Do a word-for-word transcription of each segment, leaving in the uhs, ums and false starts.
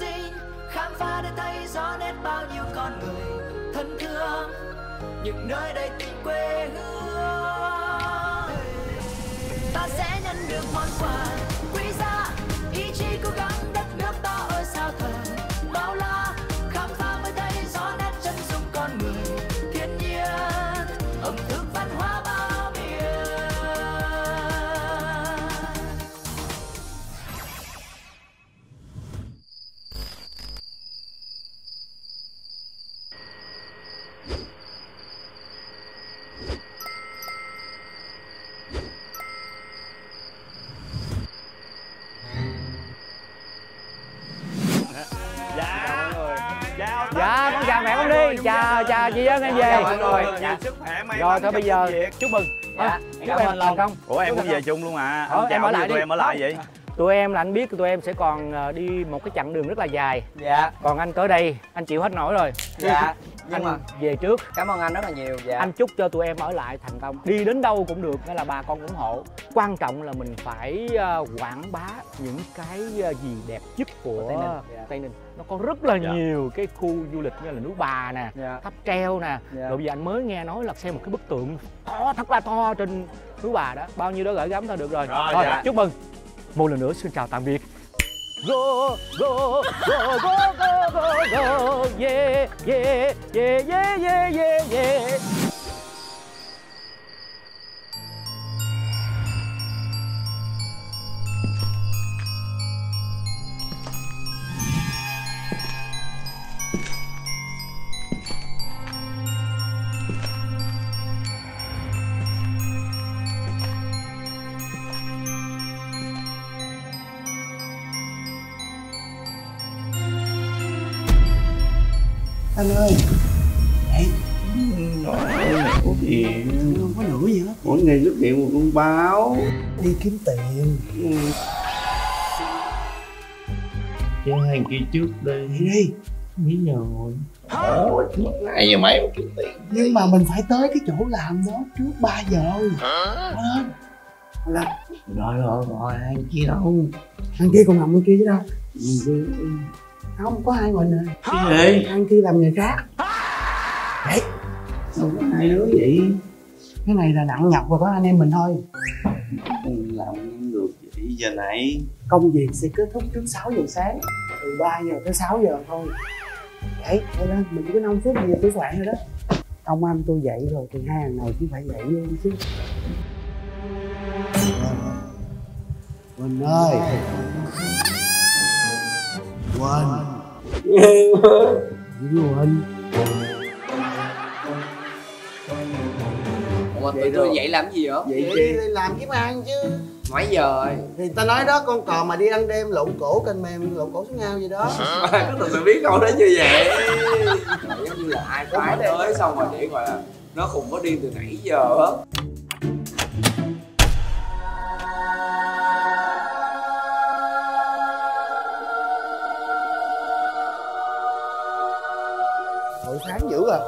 sinh, khám phá để thấy rõ nét bao nhiêu con người thân thương, những nơi đầy tình quê hương. Ta sẽ nhận được món quà quý giá, ý chí cố gắng đất nước ta ơi sao thật bao la, khám phá mới thấy rõ nét chân dung con người, thiên nhiên, ẩm thực văn hóa bao miền. Dạ, con chào mẹ con đi. Chào, chào chị Dân em về. Chào mọi người. Sức khỏe, may mắn. Rồi, thôi bây giờ chúc mừng. Chúc em thành công. Ủa em cũng về chung luôn à? Không chào tụi em ở lại vậy? Tụi em là anh biết tụi em sẽ còn đi một cái chặng đường rất là dài. Dạ. Còn anh tới đây, anh chịu hết nổi rồi. Dạ. Nhưng mà về trước. Cảm ơn anh rất là nhiều. Dạ. Anh chúc cho tụi em ở lại thành công. Đi đến đâu cũng được, hay là bà con ủng hộ. Quan trọng là mình phải quảng bá những cái gì đẹp nhất của Tây Ninh. Dạ. Tây Ninh nó có rất là dạ. nhiều cái khu du lịch như là núi Bà nè, dạ. tháp treo nè. Dạ. Rồi bây giờ anh mới nghe nói là xem một cái bức tượng to thật là to trên núi Bà đó. Bao nhiêu đó gửi gắm thôi được rồi. Rồi, rồi dạ. chúc mừng. Một lần nữa xin chào tạm biệt. Go go go go go go go yeah yeah yeah yeah yeah yeah yeah. Anh ơi, đấy, có gì, không có lửa gì hết. Mỗi ngày rước điện một con báo. Đi kiếm tiền. Cái hàng kia trước đây. Đi đi. Nghĩ nhờ rồi. Ủa, hai giờ mấy một kiếm tiền. Nhưng mà mình phải tới cái chỗ làm đó trước ba giờ. Hả? Rồi, rồi, rồi, hàng kia đâu? Hàng kia còn nằm bên kia chứ đâu. Không có ai mình nè. Cái gì? Ăn kia làm nghề khác. Đấy. Đâu có ai nữa vậy? Cái này là nặng nhọc và có anh em mình thôi. Làm được vậy giờ này. Công việc sẽ kết thúc trước sáu giờ sáng. Từ ba giờ tới sáu giờ thôi. Đấy, thôi lên, mình chỉ có năm phút bây giờ tới khoảng rồi đó. Ông anh tôi dậy rồi thì hai thằng này cũng phải dậy luôn chứ. Quỳnh ơi, Quên Quên Quên Ủa tụi tôi vậy làm gì vậy? Vậy đi làm kiếm ăn chứ. Mấy giờ rồi? Thì ta nói đó, con cò mà đi ăn đêm lộn cổ kênh mềm, lộn cổ xuống ngao gì đó. Có tụi mày biết câu đó như vậy. Giống như là ai phái tới xong rồi chỉ gọi là nó không có đi từ nãy giờ hết. Sáng dữ à,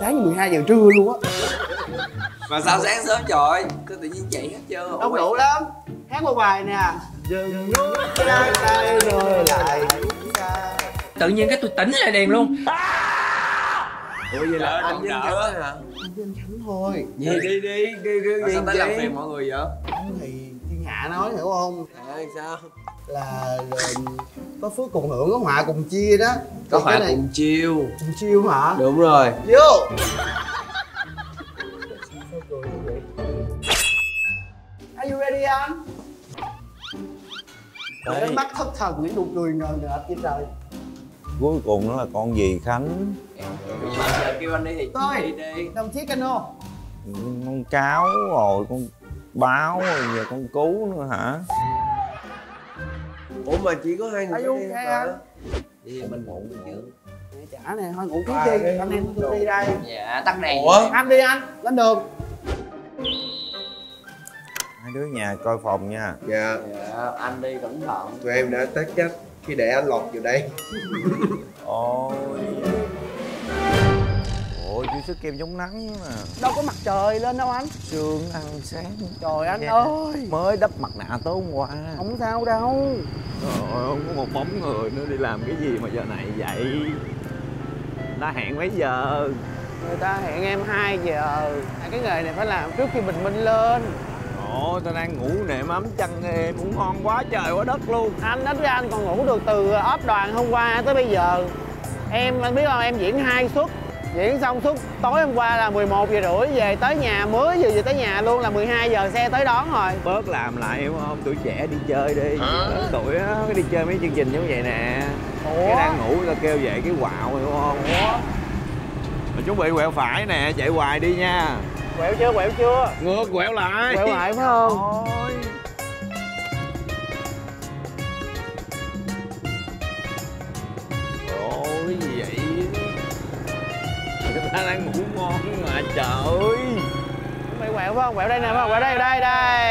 sáng mười hai giờ trưa luôn á. Mà sao sáng sớm trời, cứ tự nhiên chạy hết trơn. Đông đủ lắm. Hát một bài nè. Dừng nước trái tay rồi lại. Tự nhiên cái tôi tỉnh lại đèn luôn. Ủa vậy là anh Vinh Khánh hả? Anh Vinh Khánh thôi. Vậy đi đi đi đi. Sao tới làm phiền mọi người vậy? Thì thiên hạ nói hiểu không? Tại sao? Là có phước cùng hưởng, có họa cùng chia đó. Có họa này... cùng chiêu. Cùng chiêu hả? Đúng rồi. Vô. Are you ready anh? Đôi mắt thất thần, những nụ cười ngờ ngợt trên trời. Cuối cùng nó là con gì Khánh? Em kêu anh đi thì tôi đi. Đồng chí Cano. Con cáo rồi, con báo rồi, giờ con cú nữa hả? Ủa mà chỉ có hai người đi hả? Đi bên muộn chứ. Chả nè, thôi ngủ trước đi, anh em tôi đi đây. Dạ, tắt đèn. Ủa? Anh đi anh, lên đường. Hai đứa nhà coi phòng nha. Dạ. Dạ, anh đi cẩn thận. Tụi em đã tác trách khi để anh lọt vào đây. Ôi. Ôi, chú sức kem chống nắng mà. Đâu có mặt trời lên đâu anh. Sương ăn sáng. Trời anh ơi. Mới đắp mặt nạ tối hôm qua. Không sao đâu. Trời ơi, không có một bóng người nữa, đi làm cái gì mà giờ này vậy? Ta hẹn mấy giờ? Người ta hẹn em hai giờ. Cái nghề này phải làm trước khi bình minh lên. Ồ, tao đang ngủ nệm ấm chân em cũng ngon quá trời quá đất luôn. Anh đánh ra anh còn ngủ được từ ốp đoàn hôm qua tới bây giờ. Em, anh biết không, em diễn hai suất. Diễn xong suất tối hôm qua là mười một giờ rưỡi, về tới nhà mới vừa về tới nhà luôn là mười hai giờ xe tới đón rồi. Bớt làm lại hiểu không? Tuổi trẻ đi chơi đi. Lớn tuổi á, cái đi chơi mấy chương trình như vậy nè. Ủa? Cái đang ngủ tao kêu dậy cái quạo hiểu không? Ủa? Mình chuẩn bị quẹo phải nè, chạy hoài đi nha. Quẹo chưa, quẹo chưa? Ngược quẹo lại. Quẹo lại phải không? Thôi. Ôi gì vậy? Người ta đang ngủ ngon mà trời ơi. Mày quẹo phải không? Quẹo đây nè, phải không? Quẹo đây, đây, đây.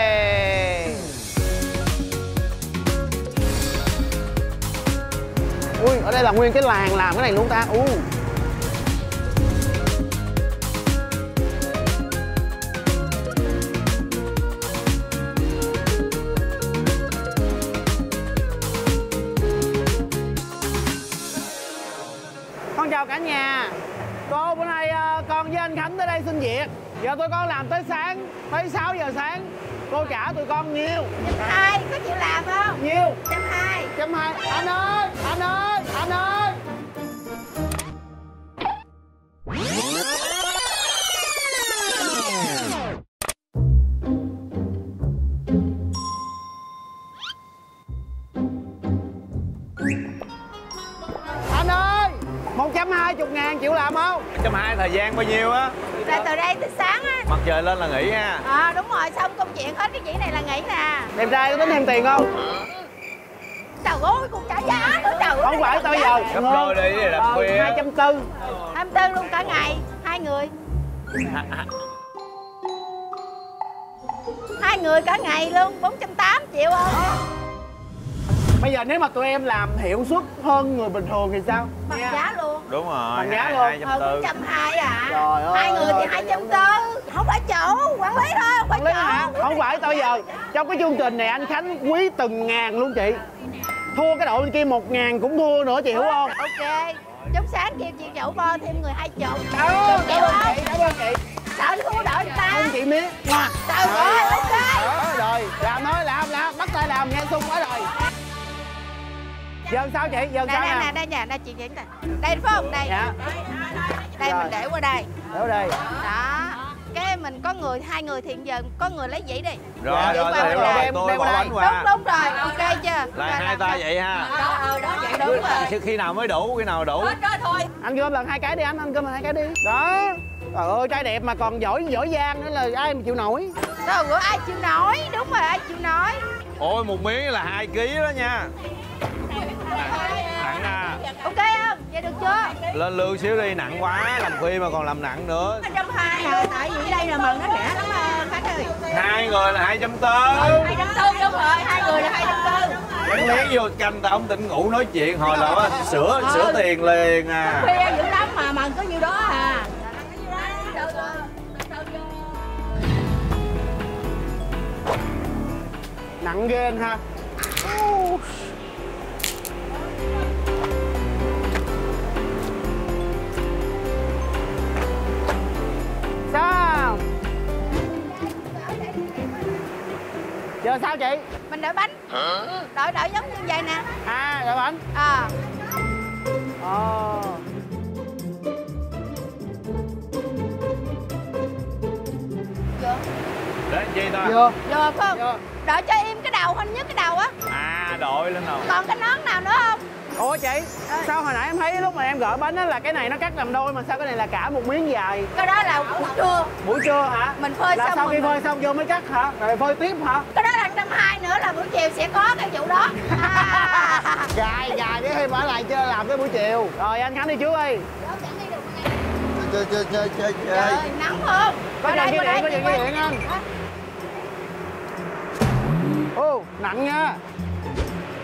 Ui, ở đây là nguyên cái làng làm cái này luôn ta. U. Cả nhà, cô bữa nay con với anh Khánh tới đây xin việc. Giờ tụi con làm tới sáng, tới sáu giờ sáng. Cô trả tụi con nhiêu? Trăm hai. Có chịu làm không? Nhiêu? Trăm hai. Trăm hai. Anh ơi, anh ơi, anh ơi. một trăm hai mươi ngàn chịu làm không? một trăm hai mươi thời gian bao nhiêu á? Là từ đây tới sáng á. Mặt trời lên là nghỉ ha. À đúng rồi, xong công chuyện hết cái chỉ này là nghỉ nè. Đẹp trai có tính thêm tiền không? Trời ơi, cũng trả giá nữa trời ơi. Không phải tao giờ. Gấp đôi đi rồi làm khuya. hai trăm tư. hai trăm tư luôn cả ngày, hai người. Hai người cả ngày luôn, bốn trăm tám mươi triệu ơi. Bây giờ nếu mà tụi em làm hiệu suất hơn người bình thường thì sao? Bằng giá luôn. Đúng rồi. Bằng giá luôn. một trăm hai mươi à. Trời ơi. Hai người thì hai trăm tư. Không phải chủ, quản lý thôi, quản lý hả? Không phải tao giờ. Trong cái chương trình này anh Khánh quý từng ngàn luôn chị. Thua cái đội bên kia một ngàn cũng thua nữa chị hiểu không? Ok. Chút sáng kêu chị nhậu bo thêm người hai chục. Cảm ơn chị, cảm ơn chị. Sao thua đội ta? Không chị miếng. Trời ơi, ok. Rồi, làm thôi, làm làm, bắt tay làm nghe sung quá rồi. Giờ sao chị? Giờ đây, sao đây, nè? Đây nè, đây chị Nguyễn nè. Đây phải không? Đây. Dạ. Đây mình để qua đây. Để qua đây. Đó. Cái mình có người, hai người thiện giờ, có người lấy dĩ đi. Rồi, rồi, rồi, rồi, rồi. Em, tôi bỏ bánh qua. Đúng, đúng rồi, ok chưa? Là hai ta vậy ha. Đó, ờ, đó, vậy đúng rồi. Khi nào mới đủ, khi nào đủ. Hết rồi, thôi. Ăn cơm lần hai cái đi anh, ăn cơm lần hai cái đi. Đó. Trời ơi, trai đẹp mà còn giỏi, giỏi giang nữa là ai mà chịu nổi. Đâu, bữa ai chịu nổi, đúng rồi, ai chịu nổi. Ôi, một miếng là hai ký đó nha. Nặng à. Ok không? Vậy được chưa? Lên lương xíu đi, nặng quá, làm phi mà còn làm nặng nữa. Hai trăm hai mươi, tại vì đây là mần nó rẻ lắm mà Khánh ơi. Hai người là hai trăm tư. Hai trăm tư đúng rồi, hai người là hai trăm tư. Bánh lén vô canh tao không tỉnh ngủ nói chuyện hồi là sửa sửa tiền liền à. Phi dữ lắm mà mần có nhiêu đó à. Nặng ghê anh ha. Sao? Giờ sao chị? Mình đợi bánh. Đợi đợi giống như vậy nè. À, đợi bánh. Ờ. Ờ. Vô. Để chi ta? Vô. Vô phải không? Vô. Đợi cho im cái đầu, hình nhất cái đầu á. À, đội lên đầu. Còn cái nón nào nữa không? Ủa chị, sao hồi nãy em thấy lúc mà em gỡ bánh á là cái này nó cắt làm đôi mà sao cái này là cả một miếng dài? Cái đó là buổi trưa. Buổi trưa hả? Mình phơi là xong sau khi mình... phơi xong vô mới cắt hả? Rồi phơi tiếp hả? Cái đó là một trăm hai mươi nữa là buổi chiều sẽ có cái vụ đó. À. Dài dài để em ở lại chơi làm tới buổi chiều. Rồi anh Khánh đi trước đi. Chơi chơi chơi chơi chơi. Nóng không? Có nhận dư điện, có nhận dư điện không? Ô, nặng nha.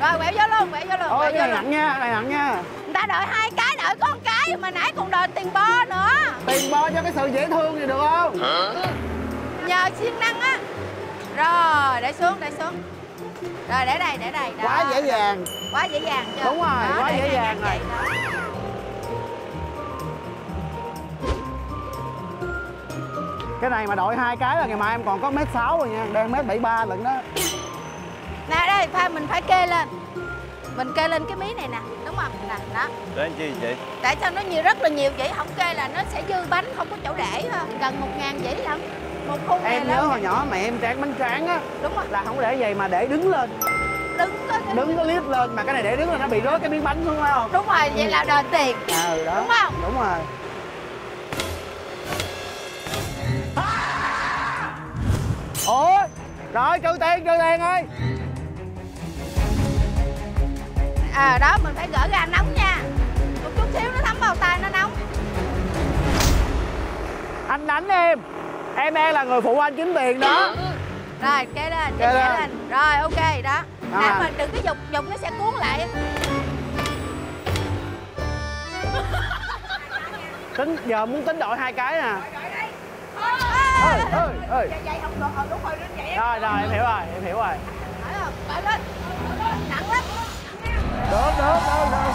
Rồi quẹo vô luôn, quẹo vô luôn. Ôi, cái này nặng nha, này nặng nha. Người ta đợi hai cái, đợi có một cái mà nãy còn đợi tiền bo nữa. Tiền bo cho cái sự dễ thương thì được không? Hả? Nhờ siêng năng á. Rồi, để xuống, để xuống. Rồi để đây, để đây. Đó. Quá dễ dàng. Quá dễ dàng chưa? Đúng rồi, đó, quá dễ dàng rồi. Cái này mà đội hai cái là ngày mai em còn có mét sáu rồi nha, đang mét bảy ba lận đó. Nè đây, pha mình phải kê lên. Mình kê lên cái mí này nè, đúng không? Nè, đó. Để chi vậy? Tại sao nó nhiều, rất là nhiều vậy, không kê là nó sẽ dư bánh, không có chỗ để thôi. Gần một ngàn dĩ lắm. Một khung em nhớ hồi nhỏ mẹ em tráng bánh tráng á, đúng rồi, là không để vậy mà để đứng lên, đứng có đứng có liếp lên, mà cái này để đứng là nó bị rớt cái miếng bánh, đúng không? Đúng rồi, vậy là đòi tiền. Ừ đó, đúng không? Đúng rồi. Ủa rồi trừ tiền, trừ tiền ơi. À đó, mình phải gỡ ra nóng nha, một chút xíu nó thấm vào tay, nó nóng. Anh đánh em, em e là người phụ anh kiếm tiền đó. Ừ. Rồi kê lên, kê lên. Rồi ok đó. Nè à, mà đừng có dục, dục nó sẽ cuốn lại. Tính giờ muốn tính đội hai cái nè. Ơi ơi ơi. Vậy không được, đúng rồi nên vậy. Rồi rồi em hiểu rồi, em hiểu rồi. Phải lên. Nặng lắm. Được được được được.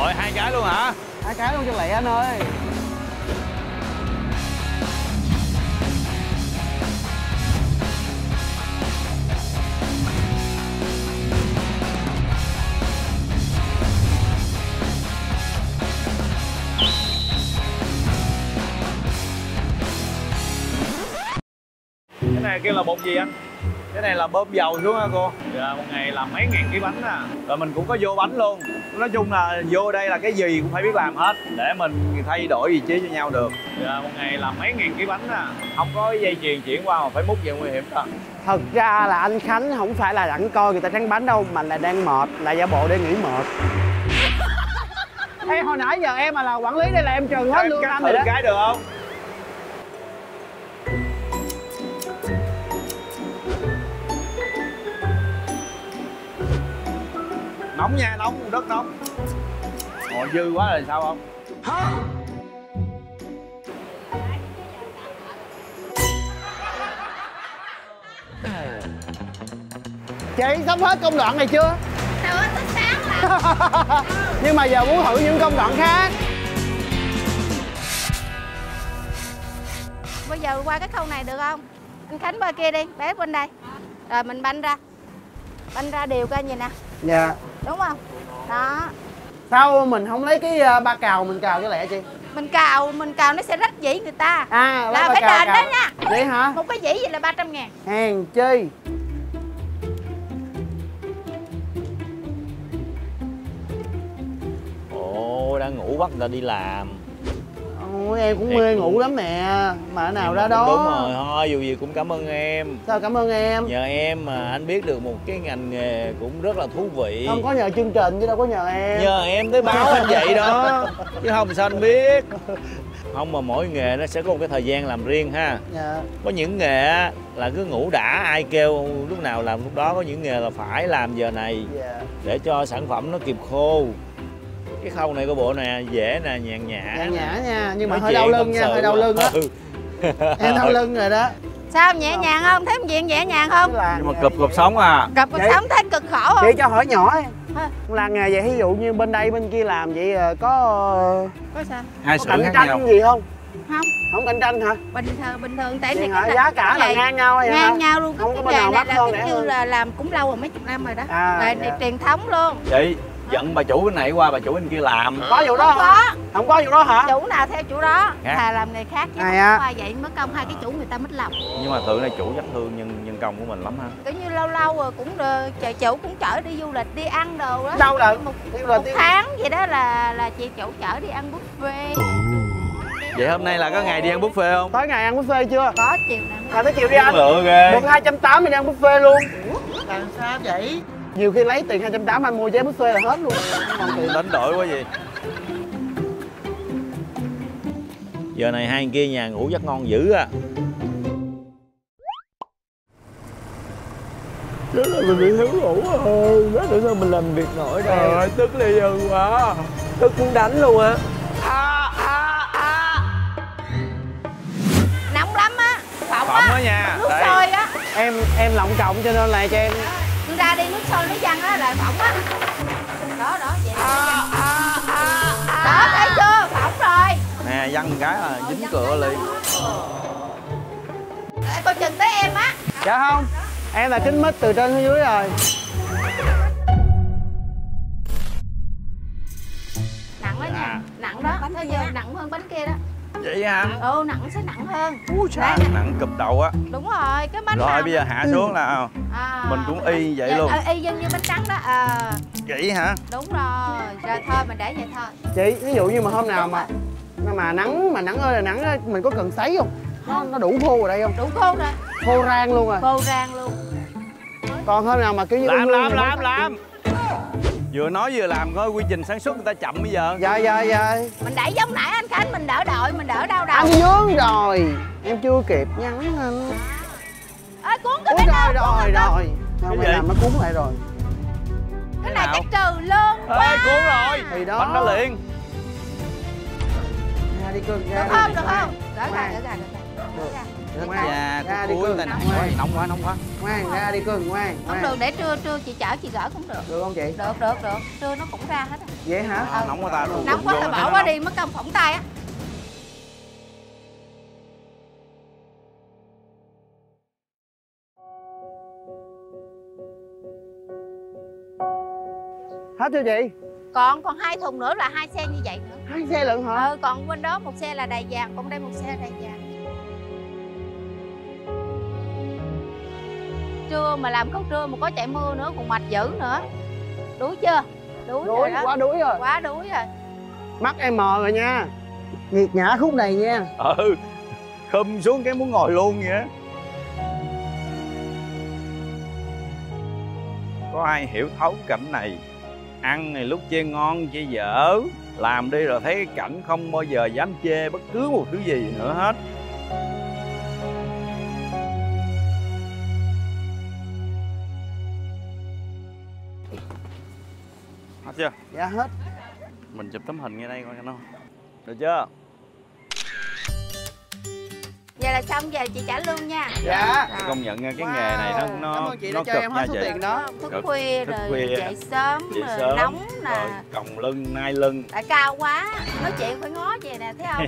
Rồi hai cái luôn hả? Hai cái luôn cho lẹ anh ơi. Cái này kêu là bột gì anh? Cái này là bơm dầu xuống hả cô? Dạ, một ngày làm mấy ngàn ký bánh à. Rồi mình cũng có vô bánh luôn. Nói chung là vô đây là cái gì cũng phải biết làm hết, để mình thay đổi vị trí cho nhau được. Dạ, một ngày làm mấy ngàn ký bánh à. Không có dây chuyền chuyển qua mà phải múc về nguy hiểm đó. Thật ra là anh Khánh không phải là đặng coi người ta tráng bánh đâu, mà là đang mệt, là giả bộ để nghỉ mệt. Ê, hồi nãy giờ em mà là quản lý đây là em trừ hết lương anh rồi đó. Cái được không? Nóng nha, nóng, rất nóng. Ngồi dư quá rồi sao không? Hả? Chị sắp hết công đoạn này chưa? Sao hết tới sáng là. Nhưng mà giờ muốn thử những công đoạn khác. Bây giờ qua cái khâu này được không? Anh Khánh qua kia đi, bé bên đây. Rồi mình banh ra. Banh ra đều coi gì nè. Dạ. Đúng không? Đó. Sao mình không lấy cái ba cào mình cào cho lẹ chị? Mình cào, mình cào nó sẽ rách dĩ người ta. À, là phải đền đó nha. Vậy hả? Một cái dĩ vậy là ba trăm ngàn. Hèn chi. Ồ, đang ngủ bắt người ta đi làm. Ôi, em cũng thiệt mê ngủ lắm nè. Mà nào em ra đó. Đúng rồi, thôi dù gì cũng cảm ơn em. Sao cảm ơn em? Nhờ em mà anh biết được một cái ngành nghề cũng rất là thú vị. Không có nhờ chương trình chứ đâu có nhờ em. Nhờ em tới báo anh vậy đó. Chứ không sao anh biết. Không, mà mỗi nghề nó sẽ có một cái thời gian làm riêng ha. Dạ. Có những nghề là cứ ngủ đã, ai kêu lúc nào làm lúc đó. Có những nghề là phải làm giờ này. Dạ. Để cho sản phẩm nó kịp khô. Cái khâu này của bộ nè, dễ nè, nhàn nhã. Nhàn nhã nha, nhưng mà hơi đau lưng nha, hơi đau lưng á. Em đau lưng rồi đó. Sao nhẹ nhàng không? Thấy chuyện nhẹ nhàng không? Nhưng mà cực cực sống à. Cực cực sống thấy cực khổ không? Chỉ cho hỏi nhỏ ấy. Là nghề vậy, ví dụ như bên đây bên kia làm vậy có có sao? Hai sự cạnh tranh gì không? Không. Không cạnh tranh hả? Bình thường bình thường tại này giá cả là ngang nhau vậy. Ngang nhau luôn. Không có bên nào mắc hơn nữa. Như là làm cũng lâu rồi, mấy chục năm rồi đó. Là truyền thống luôn. Chị giận bà chủ cái này qua bà chủ bên kia làm. Có vụ đó không? Có. Không có vụ đó hả? Chủ nào theo chủ đó. Thà làm người khác chứ à, không qua vậy mất công hai cái chủ người ta mất lòng. Nhưng mà thường này chủ dắt thương nhân nhân công của mình lắm ha. Kiểu như lâu lâu rồi cũng chờ chủ cũng chở đi du lịch đi ăn đồ đó. Đâu là một, đi một đi... tháng vậy đó là là chị chủ chở đi ăn buffet. Vậy hôm nay là có ngày đi ăn buffet không? Tới ngày ăn buffet chưa? Có, chiều nào. À tới chiều đi ăn. Được hai trăm tám mươi đi ăn buffet luôn. Làm sao vậy? Nhiều khi lấy tiền hai trăm tám mươi anh mua vé buffet là hết luôn. Đánh đổi quá gì. Giờ này hai người kia nhà ngủ giấc ngon dữ à. Đó là mình bị thiếu ngủ rồi. Đó là sao mình làm việc nổi đâu. Trời ơi, tức ly dư quá. Tức muốn đánh luôn á. À, à, à. Nóng lắm á. Phỏng á nha. Nước sôi á. Em em lọng trọng cho nên là cho em tôi ra đi nước sôi nó văng á là phỏng á. Đó đó vậy à, à, à, à. Đó thấy chưa, phỏng rồi nè, văng một cái là dính cửa liền. Để coi chừng tới em á. Dạ không, em là kính mít từ trên xuống dưới rồi. Nặng đó nha, nặng đó, bánh giờ nặng hơn bánh kia đó. Vậy hả? Ừ, nặng sẽ nặng hơn. Ui, đây, nặng cụp đầu á. Đúng rồi, cái bánh. Rồi nào bây giờ hạ xuống ừ. là à, mình cũng y vậy giờ, luôn. À, y dân như bánh trắng đó. À. Vậy hả? Đúng rồi. Rồi thôi mình để vậy thôi. Chị, ví dụ như mà hôm nào mà mà nắng mà nắng ơi là nắng đó, mình có cần sấy không? Nó nó đủ khô ở đây không? Đủ khô rồi. Khô rang luôn rồi. Khô rang luôn. Còn hôm nào mà kiểu như làm làm làm không? làm. Vừa nói vừa làm coi, quy trình sản xuất người ta chậm bây giờ. Dạ dạ dạ. Mình đẩy giống nãy anh Khánh, mình đỡ đội, mình đỡ đau đầu. Anh vướng rồi. Em chưa kịp nhắn anh. Ê cuốn cái bánh ơi. Rồi rồi. Sao mày làm nó cuốn lại rồi. Cái này chắc trừ lương quá. Ê cuốn rồi. Thì đó. Bánh nó liền. Ra đi cưng, ra. Được không? Được không? Gỡ ra, gỡ ra, gỡ ra. Dạ, ra đi cưng, nóng quá, nóng quá, nóng quá. Ngoan, ra đi cưng, ngoan. Không được, để trưa trưa chị chở chị gỡ cũng được. Được không chị? Được, được, được. Trưa nó cũng ra hết rồi. Vậy hả? À, nóng quá ta luôn. Nóng quá ta bỏ quá đi, mất công phỏng tay á. Hết chưa chị? Còn còn hai thùng nữa là hai xe như vậy nữa. Hai xe lận hả? Ừ, còn bên đó một xe là đầy vàng, còn đây một xe đầy vàng. Trưa mà làm khóc trưa mà có chạy mưa nữa còn mệt dữ nữa. Đuối chưa? Đuối, đuối rồi đó. Quá đuối rồi. Quá đuối rồi. Mắt em mờ rồi nha. Nghiệt ngã khúc này nha. Ừ. Khum xuống cái muốn ngồi luôn vậy. Có ai hiểu thấu cảnh này. Ăn này lúc chê ngon chê dở, làm đi rồi thấy cái cảnh không bao giờ dám chê bất cứ một thứ gì nữa hết. Hết chưa? Dạ hết. Mình chụp tấm hình ngay đây coi cho nó. Được chưa? Vậy là xong, về chị trả lương nha. Dạ. Chị công nhận cái wow. nghề này nó nó cảm ơn chị nó đã cho em hết số tiền đó. Thức khuya rồi, khuya, dậy sớm, dậy rồi sớm, nóng nè. Còng lưng, nai lưng. Tại cao quá, nói chuyện phải ngó về nè, thấy không?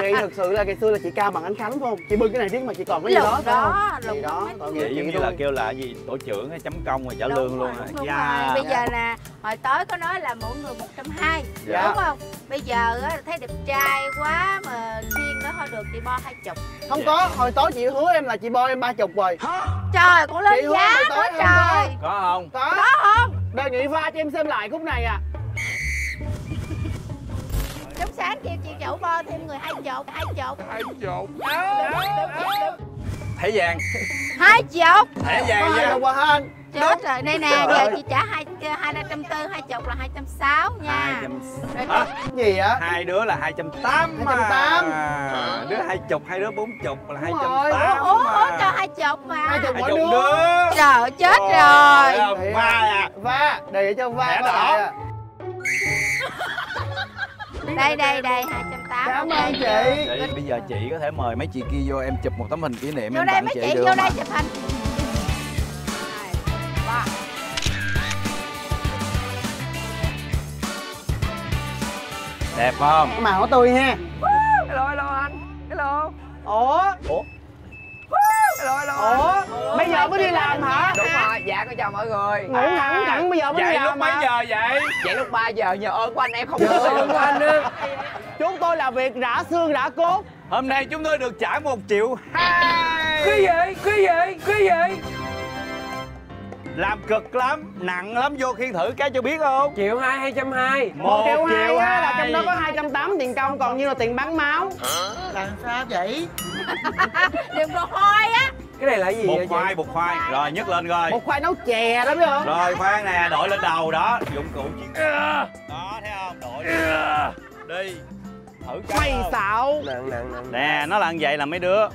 Chị thực sự là ngày xưa là chị cao bằng anh Khánh phải không? Chị bưng cái này riết mà chị còn cái gì đó đó, lùng đó. Vậy giống như là kêu là gì tổ trưởng chấm công rồi trả đúng lương luôn rồi. Dạ. Bây giờ là hồi tối có nói là mỗi người một trăm hai mươi. Dạ. Đúng không? Bây giờ thấy đẹp trai quá mà riêng đó thôi được chị bo hai chục. Không có, hồi tối chị hứa em là chị bo em ba chục rồi. Trời, con lên giá quá trời. Có không? Có. Có không? Đề nghị va cho em xem lại khúc này à. Trong sáng kêu chị chủ bo thêm người hai chục, hai chục. Hai chục. Thẻ vàng. Hai chục. Thẻ vàng nha. Qua hên. Chết rồi, đây nè, giờ chị trả hai hai là trăm tư, hai chục là hai trăm sáu nha. Hai trăm sáu. Gì á? Hai đứa là hai trăm tám. Hai trăm tám. Đứa hai chục, hai đứa bốn chục là hai trăm tám. Ủa, ủa cho hai chục mà. Hai chục mỗi đứa. Trời chết rồi. Va à, va, để cho va đỏ. Đây đây đây hai trăm tám. Cảm ơn chị. Bây giờ chị có thể mời mấy chị kia vô em chụp một tấm hình kỷ niệm em tặng chị được không? Vô đây mấy chị vô đây chụp hình. Đẹp không? Cái màu tươi ha. Hello hello anh. Hello. Ủa? Ủa? Hello hello. Ủa? Bây giờ mới đi làm hả? Đúng rồi, dạ cô chào mọi người. Ngủ thẳng thẳng bây giờ mới đi làm. Vậy lúc mấy giờ vậy? Vậy lúc ba giờ, nhờ ơn của anh em không được ơn của anh nữa. Chúng tôi làm việc rã xương rã cốt. Hôm nay chúng tôi được trả một triệu hai. Cái gì? Cái gì? Cái gì? Làm cực lắm, nặng lắm, vô khi thử cái cho biết không? Triệu hai, hai trăm hai. Một triệu hai là trong đó có hai trăm tám tiền công, còn như là tiền bắn máu. Làm sao vậy? Đừng có khoai á. Cái này là gì? Bột khoai, bột khoai. Rồi nhấc lên rồi. Bột khoai nấu chè đó biết không? Rồi khoan nè, đội lên đầu đó, dụng cụ chiến. Đó thấy không? Đội. Đi. Thử cái. Quay xạo. Nè, nó là như vậy là mấy đứa.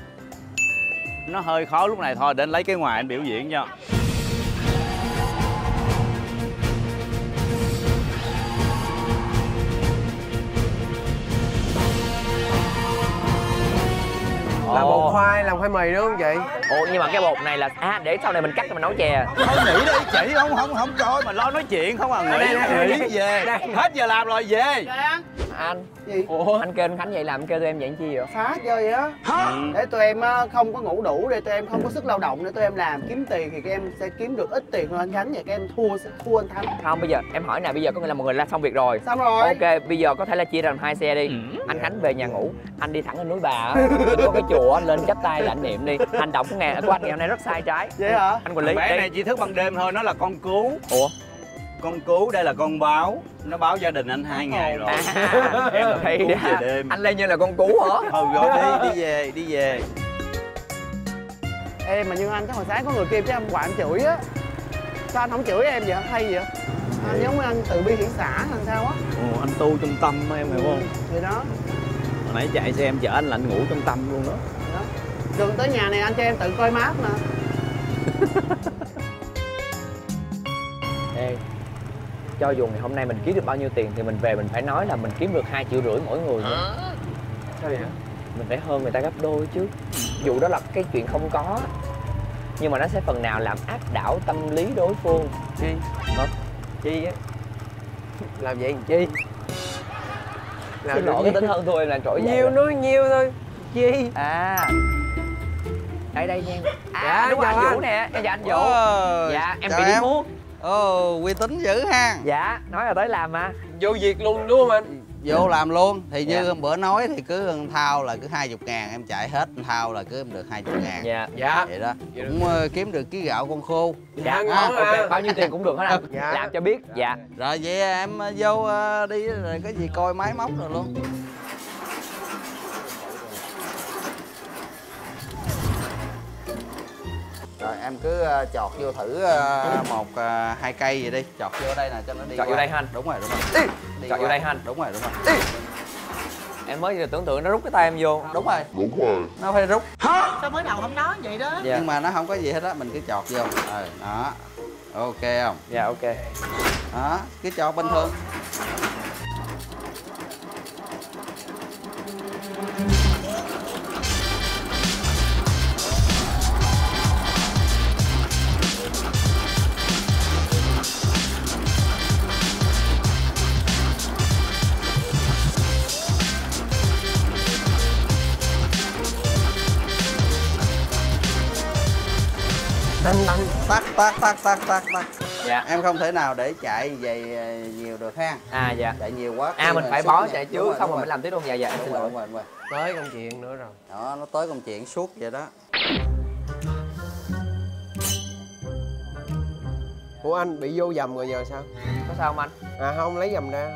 Nó hơi khó lúc này thôi, để anh lấy cái ngoài anh biểu diễn cho. Là bột khoai, làm khoai mì đúng không chị? Ồ, nhưng mà cái bột này là à để sau này mình cắt rồi mình nấu chè. Không nghĩ đi chị, không không không coi mà lo nói chuyện không à, nghĩ nghĩ về hết giờ làm rồi về. Anh gì? Ủa? Anh kêu anh Khánh vậy làm kêu tụi em vậy chi vậy? Phá chơi vậy đó. Hả? Ừ. Để tụi em không có ngủ đủ, để tụi em không có sức lao động, để tụi em làm kiếm tiền thì các em sẽ kiếm được ít tiền hơn anh Khánh, vậy các em thua sẽ thua anh Khánh. Không, bây giờ em hỏi nè, bây giờ có nghĩa là một người đã xong việc rồi. Xong rồi. Ok, bây giờ có thể là chia làm hai xe đi. Ừ. Anh Khánh về nhà ngủ, anh đi thẳng lên núi Bà á, có cái chùa anh lên chắp tay là anh niệm đi. Hành động của ngày của anh ngày hôm nay rất sai trái. Vậy hả? Anh Quỳnh Lý. Bé này chỉ thức ban đêm thôi, nó là con cú. Ủa? Con cú đây là con báo, nó báo gia đình anh hai ngày rồi. À, em là con cú về đêm. Anh Lê Như là con cú hả? Ừ rồi, đi đi về đi về. Ê mà Như Anh, cái hồi sáng có người kia chứ anh quạ chửi á, sao anh không chửi em vậy? Hay vậy anh, giống anh tự bi hiển xả làm sao á. Ồ, anh tu trong tâm á em hiểu không? Vậy đó, hồi nãy chạy xe em chở anh là anh ngủ trong tâm luôn đó. Đó, đường tới nhà này anh cho em tự coi map nè. Ê, cho dù ngày hôm nay mình kiếm được bao nhiêu tiền thì mình về mình phải nói là mình kiếm được hai triệu rưỡi mỗi người nữa. À, sao vậy? Mình phải hơn người ta gấp đôi chứ. Dù đó là cái chuyện không có, nhưng mà nó sẽ phần nào làm áp đảo tâm lý đối phương. Chi? Hả? Chi á? Làm vậy làm chi? Làm cái nỗi cái tính hơn thua em là trỗi dậy. Nhiều nói nhiều thôi. Chi? À, đây đây nha. À, dạ, đúng rồi, anh Vũ nè. Dạ anh Vũ. Ôi, dạ em bị đi muốt. Ồ, uy tín dữ ha. Dạ, nói là tới làm mà. Vô việc luôn đúng không anh? Vô ừ. làm luôn. Thì như dạ. bữa nói thì cứ thao là cứ hai mươi ngàn em chạy hết, thao là cứ em được hai mươi ngàn. Dạ. Dạ. Vậy đó, dạ. cũng uh, kiếm được ký gạo con khô. Dạ, dạ. À, okay. Bao nhiêu tiền cũng được hết anh. Dạ. Làm cho biết. Dạ. Rồi vậy em vô uh, đi rồi có gì coi máy móc rồi luôn. Rồi em cứ chọt vô thử một hai cây vậy đi, chọt vô đây nè cho nó đi. Chọt vô đây hả anh? Đúng rồi đúng rồi. Đi. Chọt vô đây hả anh? Đúng rồi đúng rồi. Đi. Em mới tưởng tượng nó rút cái tay em vô. Đúng rồi. Đúng rồi. Nó phải rút. Hả? Sao mới đầu không nói vậy đó? Dạ. Nhưng mà nó không có gì hết á, mình cứ chọt vô. Rồi, đó. Ok không? Dạ ok. Đó, cứ chọt bình thường. Tắt tắt tắt tắt tắt tắt. Dạ. Em không thể nào để chạy về nhiều được ha. À dạ. Chạy nhiều quá. À mình phải bó chạy trước xong rồi mình làm tiếp luôn. Dạ dạ. Đúng rồi, đúng rồi, đúng rồi. Tới công chuyện nữa rồi. Đó, nó tới công chuyện suốt vậy đó. Ủa anh bị vô dầm rồi giờ sao? Có sao không anh? À không, lấy dầm ra.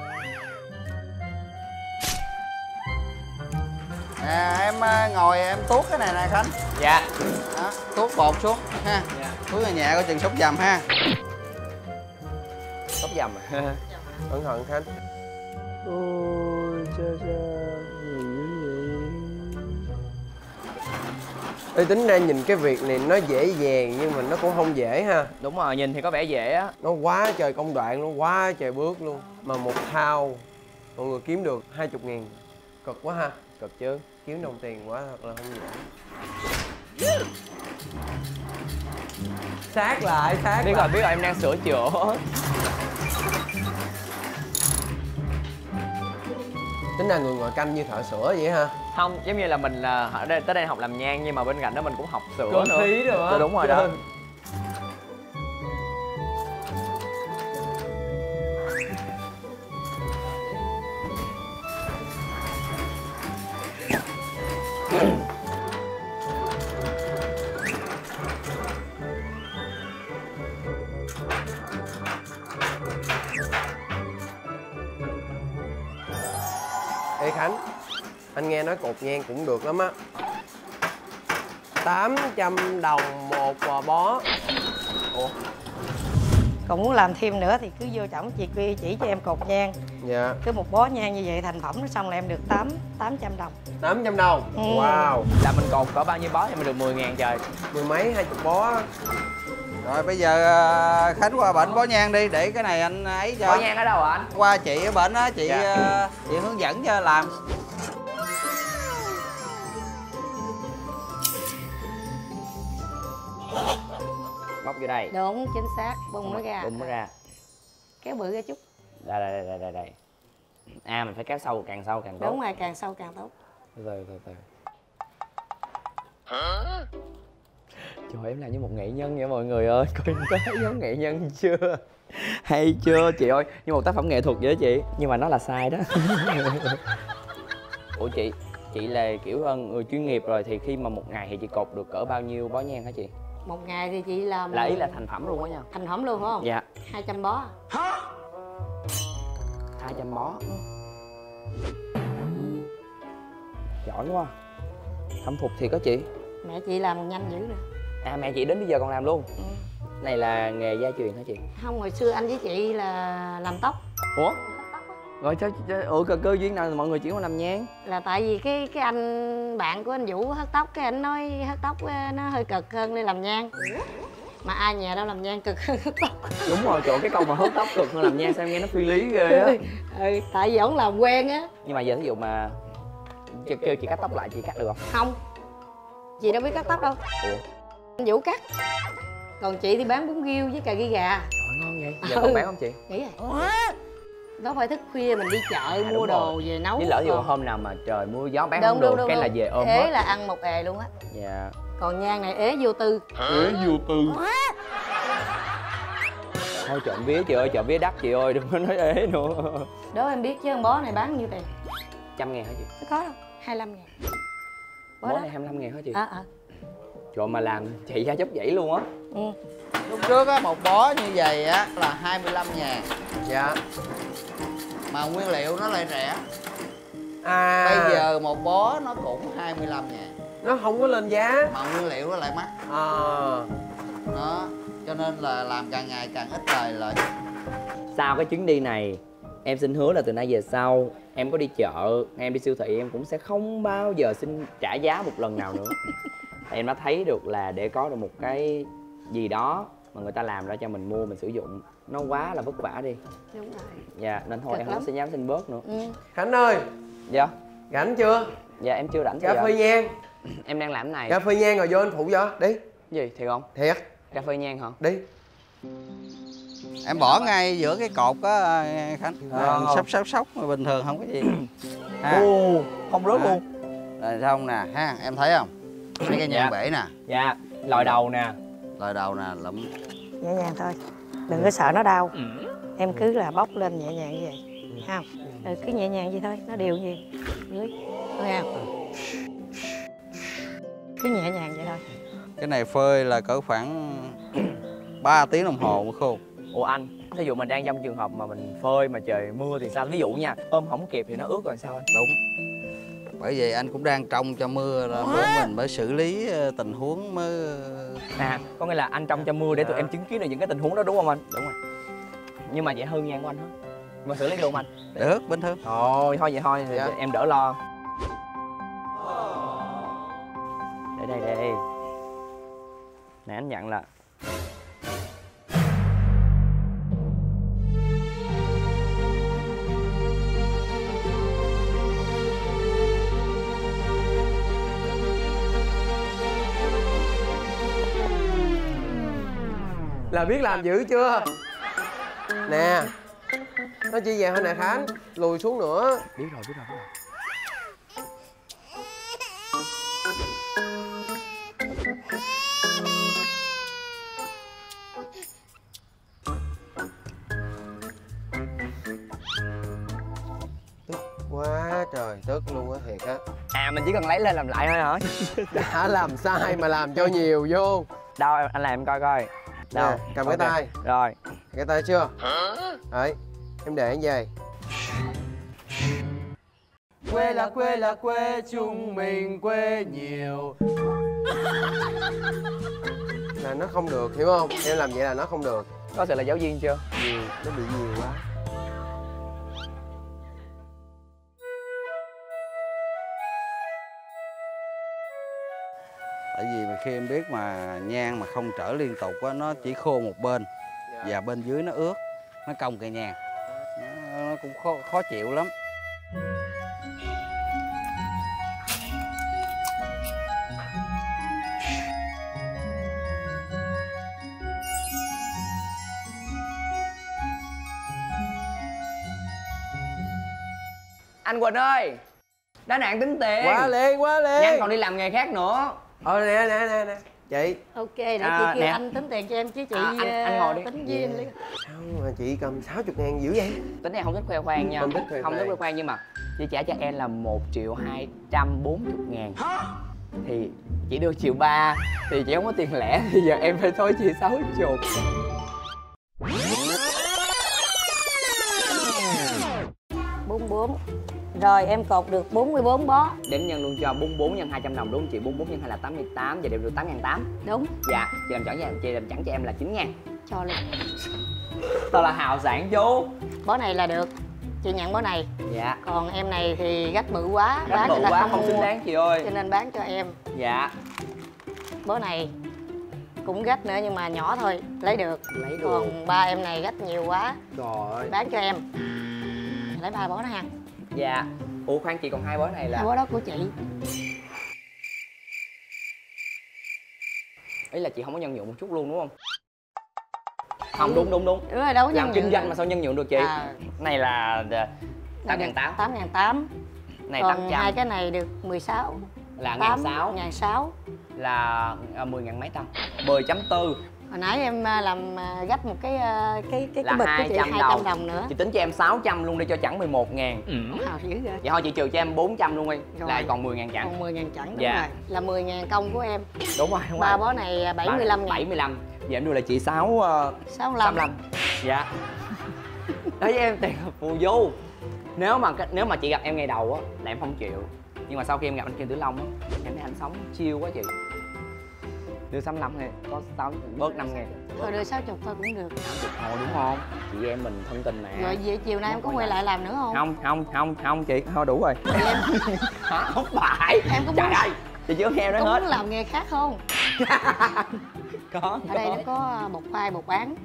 À, em ngồi em tuốt cái này nè Khánh. Dạ. Đó, tuốt bột xuống ha. Dạ. Tuốt là nhẹ coi chừng sốc dầm ha. Sốc dầm à? Cẩn thận Khánh. Ôi trời trời, gì vậy? Ê, tính ra nhìn cái việc này nó dễ dàng nhưng mà nó cũng không dễ ha. Đúng rồi, nhìn thì có vẻ dễ á. Nó quá trời công đoạn, nó quá trời bước luôn. Mà một thao mọi người kiếm được hai mươi ngàn. Cực quá ha. Cực chứ, kiếm đồng tiền quá thật là không dễ. Sát lại, sát biết lại. Rồi, biết rồi, em đang sửa chữa. Tính là người ngồi canh như thợ sửa vậy ha? Không, giống như là mình là ở đây tới đây học làm nhang nhưng mà bên cạnh đó mình cũng học sửa cơ nữa. Khí rồi đó. Đúng rồi đó. Ê Khánh, anh nghe nói cột nhang cũng được lắm á. Tám trăm đồng một bó. Ủa? Còn muốn làm thêm nữa thì cứ vô chổng chị kia chỉ cho em cột nhang. Dạ. Cứ một bó nhang như vậy thành phẩm nó xong là em được tám trăm đồng. Tám trăm đồng? Ừ. Wow. Là mình cột có bao nhiêu bó thì mình được mười ngàn trời. Mười mấy, hai chục bó. Rồi bây giờ Khánh qua bển bó nhang đi, để cái này anh ấy cho. Bó nhang ở đâu hả anh? Qua chị ở bển á, chị dạ. chị hướng dẫn cho làm. Móc vô đây. Đúng, chính xác. Bung nó ra. Bung nó ra. Kéo bự ra chút. Đây đây đây đây đây. À mình phải kéo sâu, càng sâu càng tốt. Đúng rồi, càng sâu càng tốt. Từ từ từ. Hả? Trời ơi, em làm như một nghệ nhân vậy mọi người ơi. Coi có giống nghệ nhân chưa? Hay chưa chị ơi, như một tác phẩm nghệ thuật vậy đó chị. Nhưng mà nó là sai đó. Ủa chị, chị là kiểu người chuyên nghiệp rồi thì khi mà một ngày thì chị cột được cỡ bao nhiêu bó nhang hả chị? Một ngày thì chị làm... Là ý là thành phẩm luôn á nha. Thành phẩm luôn phải không? Dạ. Hai trăm bó. Hả? hai trăm bó. Ừ. Giỏi quá. Khâm phục thiệt có chị. Mẹ chị làm nhanh dữ nè. À mẹ chị đến bây giờ còn làm luôn? Ừ. Này là nghề gia truyền hả chị? Không, hồi xưa anh với chị là làm tóc. Ủa? Rồi sao, ủa cơ duyên nào mọi người chỉ có làm nhang? Là tại vì cái cái anh bạn của anh Vũ hớt tóc, cái anh nói hớt tóc nó hơi cực hơn nên làm nhang. Mà ai nhà đâu làm nhang cực hơn hớt tóc. Đúng rồi, trời, cái câu mà hớt tóc cực hơn làm nhang sao em nghe nó phi lý ghê á. Ừ, tại vì ổng làm quen á. Nhưng mà giờ thí dụ mà kêu chị cắt tóc lại chị cắt được không? Không. Chị đâu biết cắt tóc đâu. Ủa? Anh Vũ cắt. Còn chị thì bán bún riêu với cà ri gà. Trời, ngon vậy. Giờ ừ. Còn bán không chị? Nghĩ rồi. Đó phải thức khuya mình đi chợ à, mua đồ rồi. Về nấu. Với lỡ gì hôm nào mà trời mưa gió bán đúng, không đúng, được đúng, cái đúng. Là về ôm ế hết. Ế là ăn một ề luôn á. Dạ. Còn nhang này ế vô tư. Ế vô tư. Thôi trộm vía chị ơi, trộm vía đắt chị ơi, đừng có nói ế nữa. Đó em biết chứ bó này bán nhiêu tiền? một trăm ngàn hả chị? Nó có đâu, hai mươi lăm ngàn. Bó, bó này hai mươi lăm ngàn hả chị? Ờ à, ờ à. Trời mà làm chị ra chốc dãy luôn á. Ừ. Lúc trước á, một bó như vậy á là hai mươi lăm ngàn. Dạ. Mà nguyên liệu nó lại rẻ. À. Bây giờ một bó nó cũng hai mươi lăm ngàn. Nó không có lên giá. Mà nguyên liệu nó lại mắc. Ờ. À. Đó. Cho nên là làm càng ngày càng ít lời lại. Sau cái chuyến đi này, em xin hứa là từ nay về sau em có đi chợ, em đi siêu thị em cũng sẽ không bao giờ xin trả giá một lần nào nữa. Em đã thấy được là để có được một cái gì đó mà người ta làm ra cho mình mua, mình sử dụng nó quá là vất vả đi. Đúng rồi. Dạ, nên thôi cực em lắm. Không sẽ dám xin bớt nữa. Ừ. Khánh ơi. Dạ. Rảnh chưa? Dạ em chưa rảnh. Cà phê nhang. Em đang làm cái này. Cà phê nhang rồi vô anh phụ cho đi. Gì thiệt không? Thiệt. Cà phê nhang hả? Đi. Em bỏ ngay giữa cái cột á Khánh. À, sóc sóc sóc mà bình thường không có gì. Ha. Ô, không rớt luôn. Rồi xong nè, ha, em thấy không? Mấy cái nhang dạ. Bể nè. Dạ, lòi đầu nè. Lòi đầu nè, lụm. Nhẹ nhàng thôi. Đừng có sợ nó đau. Ừ. Em cứ là bóc lên nhẹ nhàng như vậy. Không? Ừ, cứ nhẹ nhàng vậy thôi, nó đều như vậy. Dưới. Thấy không? Cứ nhẹ nhàng vậy thôi. Cái này phơi là cỡ khoảng ba tiếng đồng hồ mới khô. Ủa anh, thí dụ mình đang trong trường hợp mà mình phơi mà trời mưa thì sao? Ví dụ nha, ôm không kịp thì nó ướt rồi sao anh? Đúng. Bởi vì anh cũng đang trông cho mưa là mình mới xử lý tình huống mới. À, có nghĩa là anh trông cho mưa để tụi à. Em chứng kiến được những cái tình huống đó đúng không anh? Đúng rồi. Nhưng mà vậy hư nhang của anh hết. Mà xử lý luôn anh. Được, bình thường. Thôi, thôi vậy thôi, dạ. Em đỡ lo. Để đây đây. Nè anh dặn là là biết làm dữ chưa nè, nó chỉ về thôi nè Khánh, lùi xuống nữa. Biết rồi, biết rồi, biết rồi. Tức quá trời tức luôn á, thiệt á. À mình chỉ cần lấy lên làm lại thôi hả? Đã làm sai mà làm cho nhiều vô. Đâu anh làm em coi coi. Đâu, nè, cầm okay. Cái tay. Rồi. Cái tay chưa? Đấy, em để anh về. Quê là quê là quê, chúng mình quê nhiều. Là nó không được, hiểu không? Em làm vậy là nó không được. Có sự là giáo viên chưa? Nhiều, nó bị nhiều quá. Tại vì mà khi em biết mà nhang mà không trở liên tục á, nó chỉ khô một bên và bên dưới nó ướt, nó cong cây nhang, nó, nó cũng khó, khó chịu lắm. Anh Quỳnh ơi, đã nạn tính tiền quá liền quá liền nhanh, còn đi làm nghề khác nữa. Ờ nè nè nè nè chị, ok để à, chị kêu nè. Anh tính tiền cho em chứ chị à, anh, anh ngồi đi tính viên yeah. Sao mà chị cầm sáu mươi ngàn dữ vậy? Tính em không thích khoe khoang nha, không thích khoe khoang, khoe khoang nhưng mà chị trả cho em là một triệu hai trăm bốn mươi ngàn. Thì chị đưa triệu ba thì chị không có tiền lẻ, thì giờ em phải thôi chị sáu mươi. Bốn bốn. Rồi em cột được bốn mươi bốn bó. Đến nhân luôn cho bốn mươi bốn nhân hai trăm đồng đúng không chị? bốn mươi bốn nhân hai là tám mươi tám. Vậy đều được tám ngàn tám trăm. Đúng. Dạ. Chị làm chẵn cho em, chị làm chẵn cho em là chín ngàn. Cho luôn. Tao là hào sản chú. Bó này là được. Chị nhận bó này. Dạ. Còn em này thì gắt bự quá. Gắt bự quá không, không xứng đáng chị ơi. Cho nên bán cho em. Dạ. Bó này cũng gắt nữa nhưng mà nhỏ thôi. Lấy được. Lấy được. Còn ba em này gắt nhiều quá. Rồi. Bán cho em. Lấy ba bó nó ha. Dạ. Ủa khoan chị, còn hai bó này là hai bó đó của chị. Ý là chị không có nhân nhượng một chút luôn đúng không? Không đúng đúng đúng. Đúng rồi, đâu có nhân nhượng. Làm kinh doanh mà sao nhân nhượng được chị? À. Này là tám ngàn tám trăm. tám ngàn tám trăm. Này còn tám trăm. Hai cái này được mười sáu. Là một ngàn sáu trăm. một ngàn sáu trăm. Là mười ngàn mấy trăm. mười chấm bốn. Hồi nãy em làm gấp một cái cái cái, cái bịch của chị hai trăm đồng. Đồng nữa. Chị tính cho em sáu trăm luôn đi cho chẳng mười một ngàn. Ừ. À, dữ vậy. Vậy thôi chị trừ cho em bốn trăm luôn đi. Rồi. Là còn mười ngàn chẳng. Còn mười ngàn chẳng đúng dạ. Rồi. Là mười ngàn công của em. Đúng rồi, đúng rồi. Ba bó này bảy mươi lăm ngàn. bảy mươi lăm. Vậy em đưa là chị sáu uh, sáu mươi lăm. Dạ. Đấy em tiền phù du. Nếu mà nếu mà chị gặp em ngày đầu á là em không chịu. Nhưng mà sau khi em gặp anh Kim Tử Long á, em thấy anh sống chill quá chị. Đưa sáu mươi lăm ngàn, có sáu bớt năm ngàn. Thôi đưa sáu mươi thôi cũng được. Thôi đúng không? Chị em mình thân tình mà. Rồi vậy chiều nay em có quay lại làm nữa không? Không, không, không, không chị, thôi đủ rồi. Em hả? Không phải. Em cũng trời ơi, chị chưa nghe nói hết. Có muốn làm nghề khác không? Có. Ở đây nó có bột khoai, bột bán.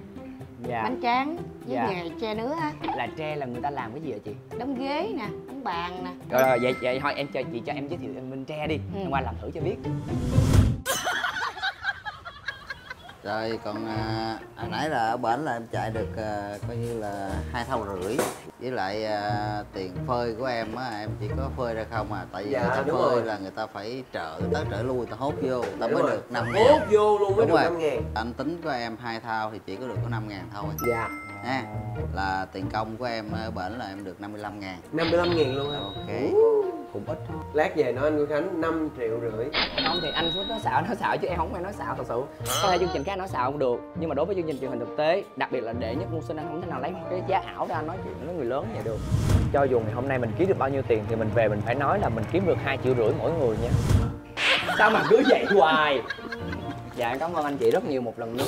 Dạ. Bánh tráng với dạ. Nghề tre nứa á. Là tre là người ta làm cái gì vậy chị? Đóng ghế nè, đóng bàn nè. Rồi rồi vậy vậy thôi em cho chị cho em giới thiệu em bên tre đi. Ừ. Em qua làm thử cho biết. Rồi còn à, hồi nãy là ở bển là em chạy được à, coi như là hai thau rưỡi, với lại à, tiền phơi của em á em chỉ có phơi ra không à, tại vì dạ, người ta phơi rồi. Là người ta phải trợ tới trợ lui, người ta hốt vô người ta mới được năm ngàn, hốt vô luôn mới được năm ngàn. Anh tính của em hai thau thì chỉ có được có năm ngàn thôi. Dạ ha, là tiền công của em ở bển là em được năm mươi lăm ngàn. năm mươi lăm ngàn luôn hả? Ok. Uh. Cũng ít. Lát về nói anh Huy Khánh năm triệu rưỡi. Không thì anh cứ nói xạo, nói xạo chứ em không phải nói xạo thật sự. Có thể chương trình khác nói xạo cũng được, nhưng mà đối với chương trình truyền hình thực tế, đặc biệt là Đệ Nhất Mưu Sinh, anh không thể nào lấy một cái giá ảo ra nói chuyện với người lớn vậy được. Cho dù ngày hôm nay mình kiếm được bao nhiêu tiền thì mình về mình phải nói là mình kiếm được hai triệu rưỡi mỗi người nha. Sao mà cứ vậy hoài. Dạ cảm ơn anh chị rất nhiều một lần nữa.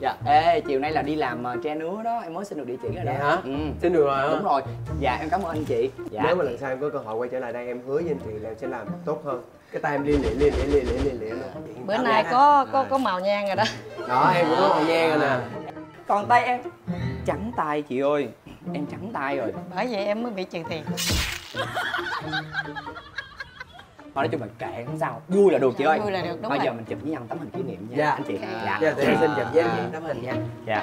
Dạ ê chiều nay là đi làm tre nứa đó, em mới xin được địa chỉ rồi đó. Dạ hả? Ừ. Xin được rồi hả? Đúng rồi. Dạ em cảm ơn anh chị. Dạ. Nếu mà lần sau em có cơ hội quay trở lại đây em hứa với anh chị là em sẽ làm tốt hơn. Cái tay em liên lịa liên lịa liên lịa liên lịa. Bữa nay có có có màu nhang rồi đó. Đó em cũng có màu nhang rồi nè. Còn tay em trắng tay chị ơi, em trắng tay rồi. Bởi vậy em mới bị trừ tiền. Thôi nói chung là kệ không sao, vui là được chị ơi. Vui là được, đúng rồi. Bây giờ mình chụp với nhau tấm hình kỷ niệm nha. Dạ anh chị. Dạ thì em xin chụp với anh chị tấm hình nha. Dạ.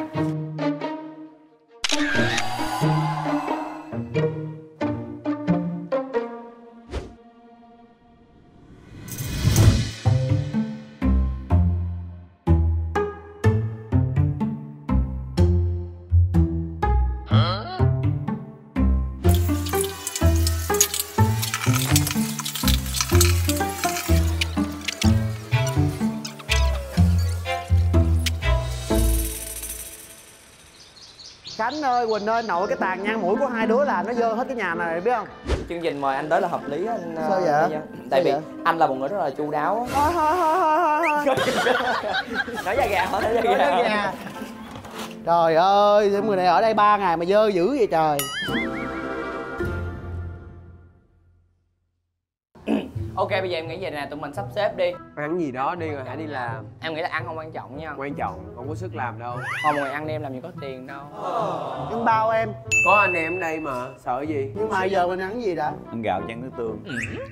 Khánh ơi, Quỳnh ơi, nội cái tàn nhang mũi của hai đứa là nó dơ hết cái nhà này biết không? Chương trình mời anh tới là hợp lý á anh. Sao vậy? Tại vì anh là một người rất là chu đáo. Thôi thôi thôi thôi thôi. Nói da gà, nói da gà. Trời ơi, người này ở đây ba ngày mà dơ dữ vậy trời. Ok bây giờ em nghĩ vậy nè, tụi mình sắp xếp đi. Ăn gì đó đi rồi hãy đi làm. Em nghĩ là ăn không quan trọng nha. Quan trọng, không có sức làm đâu. Không rồi ăn đi em làm gì có tiền đâu. Oh. Em bao em. Có anh em đây mà, sợ gì. Nhưng mà giờ mình ăn gì đã? Ăn gạo chan nước tương.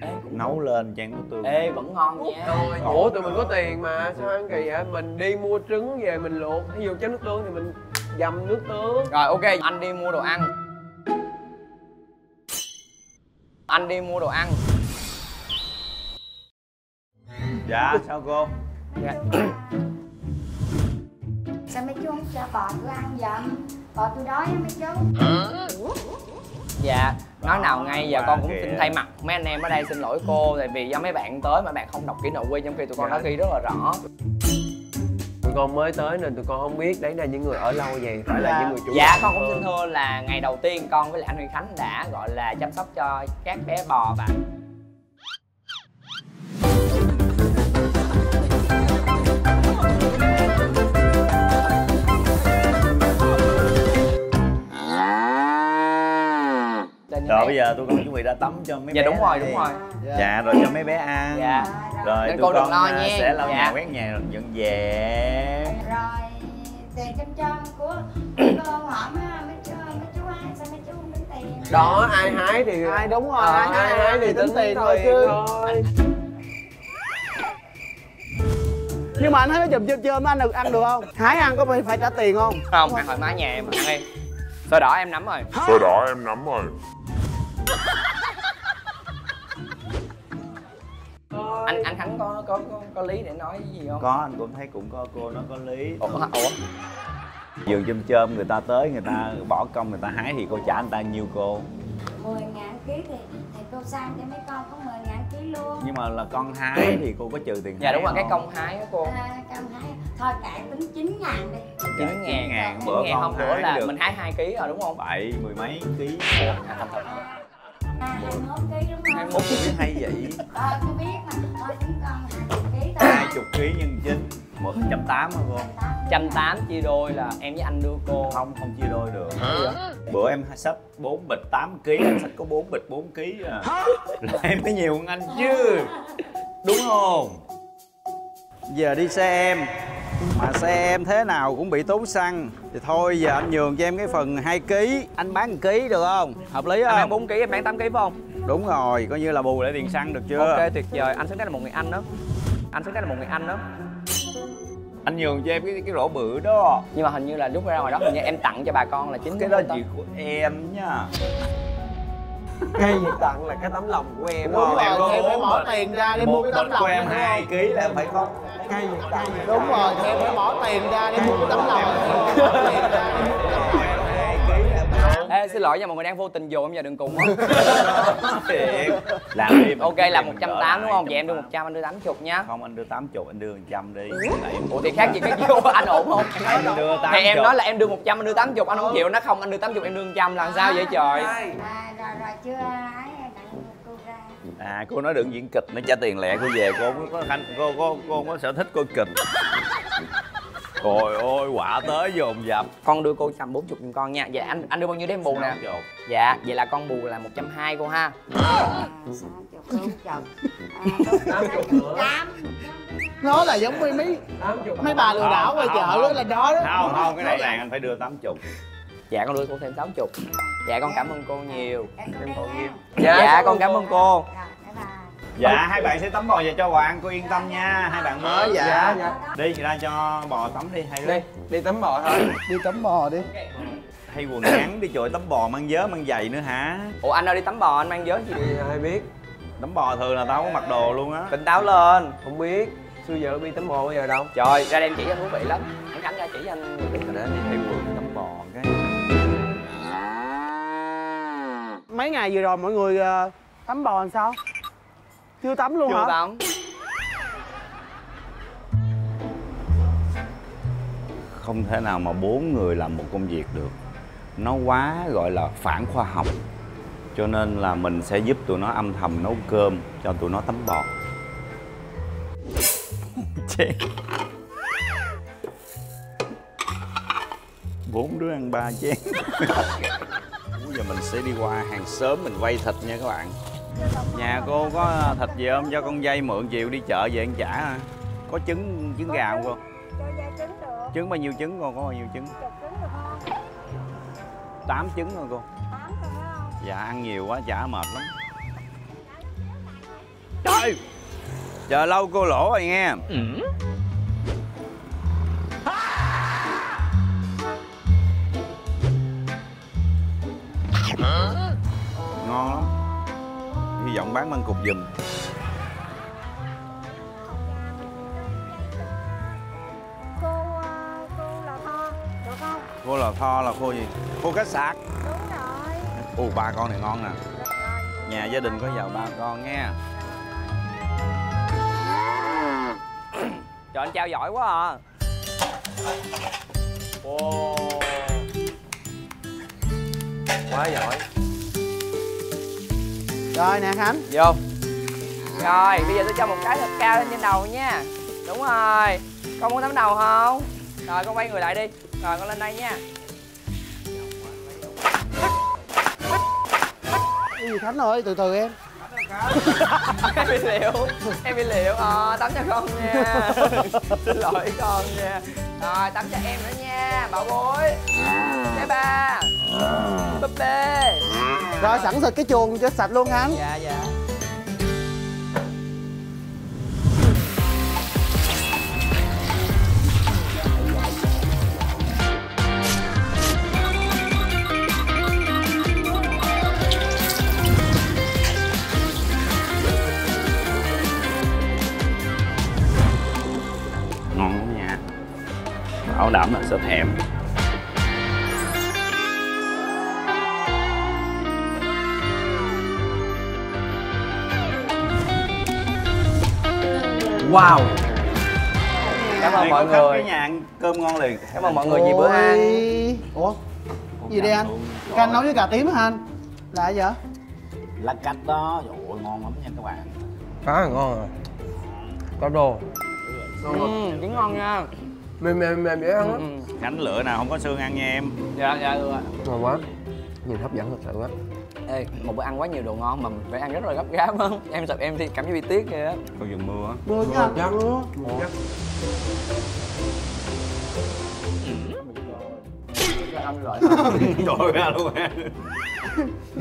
Ê, nấu lên chan nước tương. Ê vẫn ngon nha. Ủa tụi mình có tiền mà, sao ăn kỳ vậy? Mình đi mua trứng về mình luộc. Ví dụ chan nước tương thì mình dầm nước tương. Rồi ok, anh đi mua đồ ăn. anh đi mua đồ ăn. Dạ sao cô? Dạ. Sao mấy chú không cho bò tôi ăn vậy? Bò tôi đói á mấy chú. Ừ. Dạ nói nào ngay giờ con cũng xin thay mặt mấy anh em ở đây xin lỗi cô, tại vì do mấy bạn tới mà bạn không đọc kỹ nội quy, trong khi tụi con đã ghi rất là rõ. Tụi con mới tới nên tụi con không biết đấy là những người ở lâu vậy phải là những người chủ. Dạ con cũng xin thưa là ngày đầu tiên con với lại anh Huy Khánh đã gọi là chăm sóc cho các bé bò và rồi bây giờ tụi con chuẩn bị ra tắm cho mấy dạ, bé. Dạ đúng rồi, đúng rồi. Dạ. Dạ rồi cho mấy bé ăn. Dạ. Rồi nên tụi con lo nha. Sẽ lau dạ. nhà quét nhà dọn dẹp. Rồi tiền chăm chăm của con hỏi mấy mấy chú mấy chú ai sao mấy chú không tính tiền. Đó ai hái thì ai đúng rồi, à, ai hái thì tính tiền thôi chứ. Thôi. Nhưng mà anh thấy nó chùm chơm chơm anh được ăn được không? Hái ăn có phải phải trả tiền không? Không, ăn thoải mái nhà em ăn đi. Sôi đỏ em nắm rồi. Sôi đỏ em nắm rồi. anh anh Khánh có, có có có lý để nói gì không? Có, anh cũng thấy cũng có cô nói có lý. Ủa, ủa? Vườn chôm chôm người ta tới người ta bỏ công người ta hái thì cô trả người ta nhiêu cô? mười ngàn ký thì thì cô sang cho mấy con có mười ngàn ký luôn. Nhưng mà là con hái thì cô có trừ tiền. Dạ đúng rồi, cái công hái đó cô. À, công hái. Thôi cạn tính chín ngàn đi. chín ngàn bữa con không bữa là được. Mình hái hai ký rồi đúng không? Bảy mười mấy ký. À, thật thật. À, hai mươi mốt ký đúng không? hai mươi mốt ký hay vậy? Ờ, tôi biết mà. Thôi tính con hai mươi ký thôi. hai mươi ký nhân chín một trăm tám mươi hả cô? một trăm tám mươi chia đôi là em với anh đưa cô. Không, không chia đôi được. À. Bữa em xách bốn bịch tám ký, em xách có bốn bịch bốn ký à. Là em mới nhiều hơn anh chứ. Đúng không? Giờ đi xe em. Mà xe em thế nào cũng bị tốn xăng. Thì thôi giờ anh nhường cho em cái phần hai ký. Anh bán một ký được không? Hợp lý không? Anh bán bốn ký, em bán tám ký phải không? Đúng rồi, coi như là bù lại tiền xăng được chưa? Ok, tuyệt vời, anh xứng đáng là một người anh đó. Anh xứng đáng là một người anh đó. Anh nhường cho em cái cái rổ bự đó. Nhưng mà hình như là lúc ra ngoài đó hình như em tặng cho bà con là chính cái đó chuyện của em nha. Cái gì tặng là cái tấm lòng của em. Đúng rồi, rồi em phải bỏ tiền ra để mua cái tấm lòng của em. Hai ký là em phải có cái gì tặng. Đúng rồi, em phải bỏ tiền ra để mua cái tấm lòng. Ê, xin lỗi nha mọi người đang vô tình dồn em giờ đừng cùng không. Làm đi. Ok là một trăm tám mươi đúng không? Vậy em đưa một trăm anh đưa tám mươi nhá. Không anh đưa tám mươi, anh đưa một trăm đi. Ủa thì khác gì cái vô anh ổn không? Anh đưa tám mươi. Thì em nói là em đưa một trăm anh đưa tám mươi anh không chịu, nó không anh đưa tám mươi em đưa một trăm là sao vậy trời. Rồi rồi chưa ấy đặng cô ra. À cô nói đừng diễn kịch nó trả tiền lẹ cô về cô có khanh cô cô cô có sở thích coi kịch. Trời ơi, quả tới dồn dập. Con đưa cô một trăm bốn mươi giùm con nha. Dạ anh anh đưa bao nhiêu để em bù nè? Dạ, vậy là con bù là một trăm hai mươi cô ha. Nó là giống mấy mấy mấy bà lừa đảo ngoài chợ đó là đó đó. Không không, cái này là anh phải đưa tám mươi. Dạ con đưa cô thêm sáu mươi. Dạ con cảm ơn cô nhiều. Dạ con cảm ơn cô. Dạ hai bạn sẽ tắm bò về cho bò ăn, cô yên tâm nha, hai bạn mới. Dạ, dạ, dạ. Đi ra cho bò tắm đi hay đi. Đi tắm bò thôi. Đi tắm bò đi. Thay quần ngắn đi trời, tắm bò mang vớ mang giày nữa hả? Ủa anh ơi đi tắm bò anh mang vớ gì đi ai biết. Tắm bò thường là tao không mặc đồ luôn á. Tỉnh táo lên. Không biết, xưa giờ đi tắm bò bây giờ đâu. Trời, ra đây em chỉ anh thú vị lắm. Anh Khánh ra chỉ anh để anh thay quần tắm bò cái. Mấy ngày vừa rồi mọi người tắm bò làm sao? Chưa tắm luôn. Chưa hả? Tắm. Không thể nào mà bốn người làm một công việc được. Nó quá gọi là phản khoa học. Cho nên là mình sẽ giúp tụi nó âm thầm nấu cơm cho tụi nó tắm bọt. Bốn đứa ăn ba chén. Bây giờ mình sẽ đi qua hàng xóm mình quay thịt nha các bạn. Nhà cô có thịt gì không? Cho con dây mượn chiều đi chợ về ăn trả hả? Có trứng, trứng gà không cô? Cho dây trứng được. Trứng bao nhiêu trứng cô? Có bao nhiêu trứng? Trứng được không? tám trứng thôi cô. tám thôi phải không? Dạ ăn nhiều quá trả mệt lắm. Trời! Chờ lâu cô lỗ rồi nghe. Ừ. Ngon lắm. con bán măng cụt giùm. Cô, cô lò tho, được không? Cô lò tho là cô gì? Cô cá sạc. Đúng rồi. Ồ, ba con này ngon nè. Nhà gia đình có giàu ba con nghe. Trời, anh trao giỏi quá à. Wow. Quá giỏi. Rồi nè Khánh, vô. Rồi, bây giờ tôi cho một cái thật cao lên trên đầu nha. Đúng rồi. Con muốn nắm đầu không? Rồi, con quay người lại đi. Rồi, con lên đây nha. Cái gì Khánh ơi, từ từ em. Em bị liệu, em bị liệu. Ờ, tắm cho con nha. Xin lỗi con nha. Rồi, tắm cho em nữa nha, bảo bối. Bé ba. Búp bê. Rồi, sẵn thịt cái chuồng cho sạch luôn anh. Dạ, dạ. Bảo đảm là sẽ thèm. Wow. Cảm ơn mọi người. Nhà ăn cơm ngon liền. Cảm ơn mọi người vì bữa ăn. Ủa? Gì đây anh? Canh nấu với cà tím hả anh? Là gì vậy? Là cách đó. Trời ơi, ngon lắm nha các bạn. Cá ngon rồi. Cá đồ. Ừ, cũng ngon nha. Mềm mềm mềm dễ ăn á. Ừ. Cánh lửa nào không có xương ăn nha em. Dạ dạ được ạ. Ngon quá. Nhìn hấp dẫn thật sự quá. Ê, một bữa ăn quá nhiều đồ ngon mà mình phải ăn rất là gấp gáp á. Em sợ em thì cảm giác bị tiếc kìa á. Còn dừng mưa á. Mưa chứ anh. Chắc. Mưa chắc. Trời ra luôn em.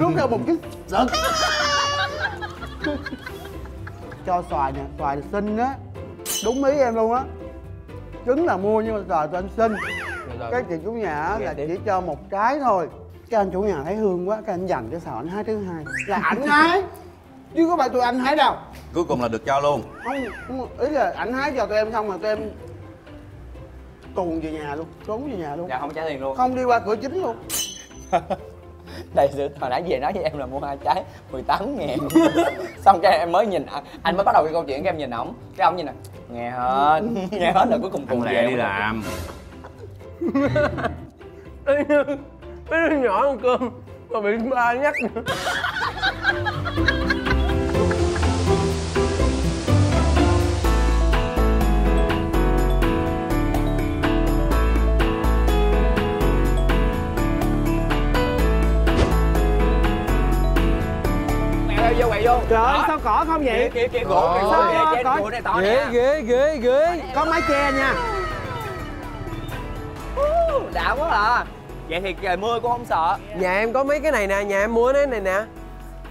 Rút ra bụng cái giật. Cho xoài nè, xoài xinh á. Đúng ý em luôn á. Trứng là mua nhưng mà trời tụi anh xin. Cái chị chủ nhà là chỉ cho một cái thôi. Cái anh chủ nhà thấy hương quá, cái anh dành cho xào anh hái thứ hai. Là ảnh hái, chứ có phải tụi anh hái đâu. Cuối cùng là được cho luôn. Không, ý là ảnh hái cho tụi em xong rồi tụi em tuồn về nhà luôn, trốn về nhà luôn. Dạ không trả tiền luôn. Không đi qua cửa chính luôn. Đây sự hồi nãy về nói với em là mua hai trái mười tám ngàn. Xong cái em mới nhìn anh, anh mới bắt đầu cái câu chuyện, cái em nhìn ổng, cái ổng nhìn nè, nghe hết nghe hết là cuối cùng cùng về đi làm. Cái đứa nhỏ ăn cơm mà bị ba nhắc nữa. Vô quậy vô. Trời ơi sao cỏ không vậy? Kìa kìa gỗ kìa gỗ kìa gỗ này to nè. Ghê ghê ghê. Có mái che nha. Đã quá à. Vậy thì trời mưa cũng không sợ. Nhà em có mấy cái này nè, nhà em mua cái này nè.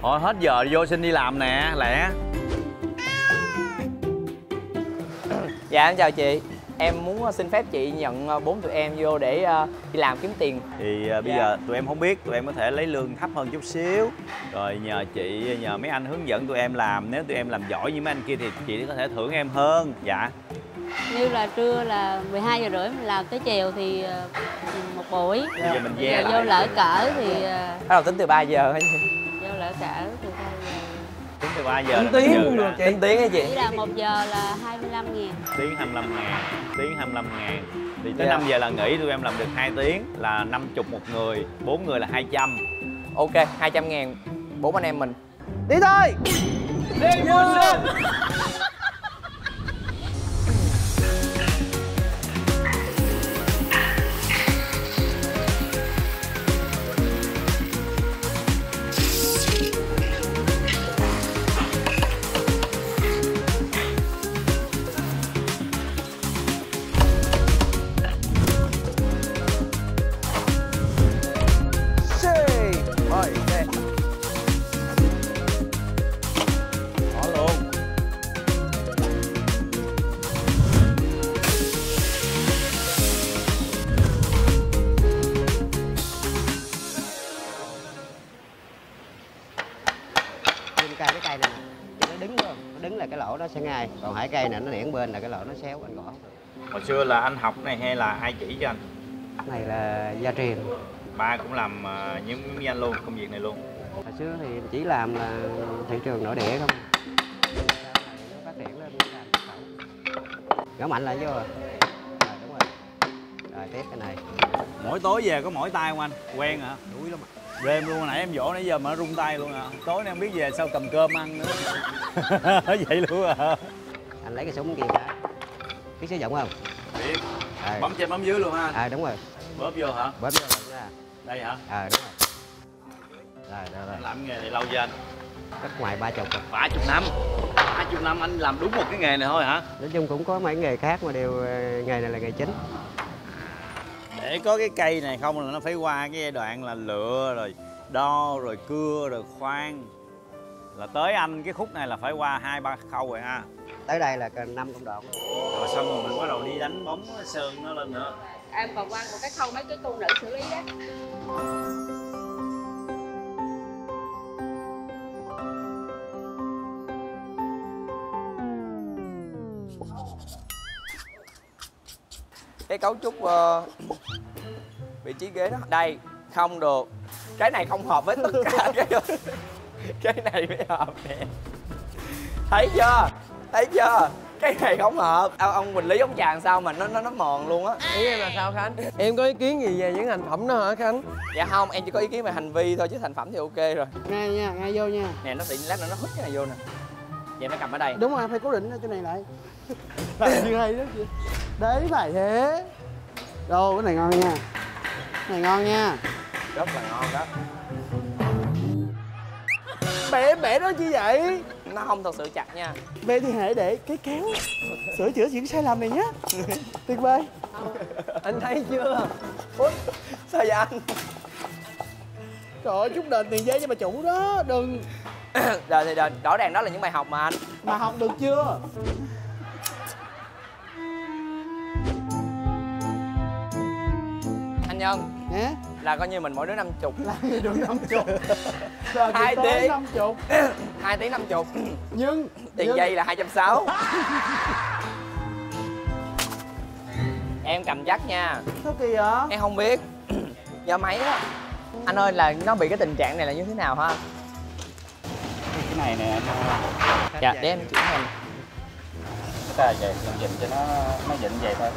Thôi hết giờ vô xin đi làm nè, lẹ. Dạ em chào chị. Em muốn xin phép chị nhận bốn tụi em vô để đi làm kiếm tiền. Thì uh, bây yeah. giờ tụi em không biết, tụi em có thể lấy lương thấp hơn chút xíu. Rồi nhờ chị, nhờ mấy anh hướng dẫn tụi em làm. Nếu tụi em làm giỏi như mấy anh kia thì chị có thể thưởng em hơn. Dạ. Như là trưa là mười hai giờ rưỡi mình làm tới chiều thì một buổi. Bây yeah. giờ mình về vô lỡ cỡ thì... Bắt đầu tính từ ba giờ hay gì? Vô lỡ cỡ từ ba giờ. Tính từ ba giờ. Tính tiếng cũng được chị. Tính tiếng hay chị? Chỉ là một giờ là hai mươi lăm ngàn. Tiếng hai mươi lăm ngàn. Tiếng hai mươi lăm ngàn. Thì tới yeah. năm giờ là nghỉ, tụi em làm được hai tiếng là năm mươi một người, bốn người là hai trăm. Ok, hai trăm ngàn, bốn anh em mình. Đi thôi! Đi vui lên! lỗ đó sẽ ngay, còn hải cây này nó điển bên là cái lỗ nó xéo anh gõ. Hồi xưa là anh học này hay là ai chỉ cho anh? Này là gia truyền, ba cũng làm những như anh luôn công việc này luôn. Hồi xưa thì chỉ làm là thị trường nội địa không, phát triển lên gõ mạnh lại vô rồi. Rồi đúng rồi, rồi tiếp cái này. Mỗi tối về có mỗi tay không anh, quen hả? Đuối lắm. Rêm luôn, nãy em vỗ nãy giờ mà nó rung tay luôn à. Tối nay em biết về sao cầm cơm ăn nữa. Vậy luôn à. Anh lấy cái súng kia đã. Biết sử dụng không? Biết. À. Bấm trên bấm dưới luôn ha. À đúng rồi. Bóp vô hả? Bóp vô là đây hả? À đúng rồi. Rồi, rồi, rồi. Anh làm nghề này lâu chưa anh? Cách ngoài ba chục rồi. Ba chục năm. Ba chục năm anh làm đúng một cái nghề này thôi hả? Nói chung cũng có mấy nghề khác mà đều nghề này là nghề chính. Để có cái cây này không là nó phải qua cái giai đoạn là lựa rồi đo rồi cưa rồi khoan, là tới anh cái khúc này là phải qua hai ba khâu rồi ha. Tới đây là cần năm công đoạn rồi, xong rồi mình bắt đầu đi đánh bóng sơn nó lên nữa em, còn qua một cái khâu mấy cái tu nữ xử lý đó. Cái cấu trúc uh, vị trí ghế đó đây không được, cái này không hợp với tất cả. cái, cái này mới hợp nè, thấy chưa, thấy chưa, cái này không hợp. Ô, ông Quỳnh Lý ông chàng sao mà nó nó nó mòn luôn á. Ý em là sao Khánh? Em có ý kiến gì về những thành phẩm đó hả Khánh? Dạ không, em chỉ có ý kiến về hành vi thôi chứ thành phẩm thì ok rồi. Ngay nha, ngay vô nha nè, nó tự lát nữa nó hít cái này vô nè, vậy nó cầm ở đây đúng rồi, phải cố định cái này lại. Như hay đó chị. Đấy phải thế. Đâu cái này ngon nha. Cái này ngon nha. Rất là ngon đó. Bẻ bẻ nó chi vậy? Nó không thật sự chặt nha. Bẻ thì hãy để cái kéo sửa chữa những sai lầm này nhé. Tuyệt vời. Anh thấy chưa? Ủa? Sao vậy anh? Trời ơi, chút đền tiền giấy cho bà chủ đó, đừng. Đền thì đền, rõ ràng đó là những bài học mà anh. Mà học được chưa? Nhân yeah. Là coi như mình mỗi đứa năm chục là được năm chục hai tiếng năm chục hai tiếng năm chục nhưng tiền nhưng... dây là hai trăm sáu. Em cầm dắt nha. Sao kỳ vậy? Em không biết. Giờ máy á anh ơi, là nó bị cái tình trạng này là như thế nào ha? Cái này nè. Dạ để em chuyển hình. Chúng ta vậy dịnh cho nó nó dịnh vậy thôi.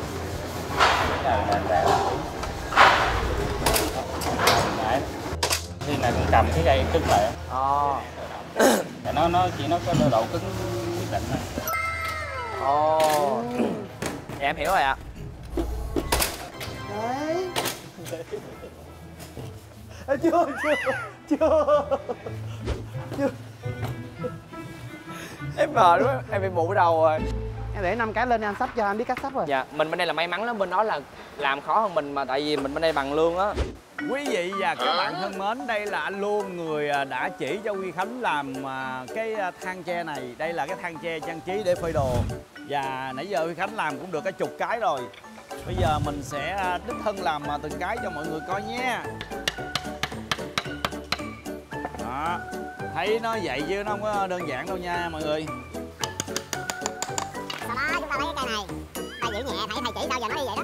Cái này là cái này mình cầm cái dây cứng lại. Ờ. À. Nó nó chỉ nó có độ cứng nhất định thôi. Ồ. Dạ em hiểu rồi ạ. Đấy. À, chưa chưa chưa chưa. Em mệt quá, em bị mụ đầu rồi. Em để năm cái lên anh sắp cho anh biết cách sắp rồi. Dạ, mình bên đây là may mắn lắm, bên đó là làm khó hơn mình mà, tại vì mình bên đây bằng lương á. Quý vị và các bạn thân mến, đây là anh Luôn, người đã chỉ cho Huy Khánh làm cái thang tre này. Đây là cái thang tre trang trí để phơi đồ. Và nãy giờ Huy Khánh làm cũng được cả chục cái rồi. Bây giờ mình sẽ đích thân làm từng cái cho mọi người coi nha. Đó, thấy nó vậy chứ nó không có đơn giản đâu nha mọi người. Sau đó chúng ta lấy cái cây này, ta giữ nhẹ, thầy thầy chỉ sao giờ nó đi vậy đó.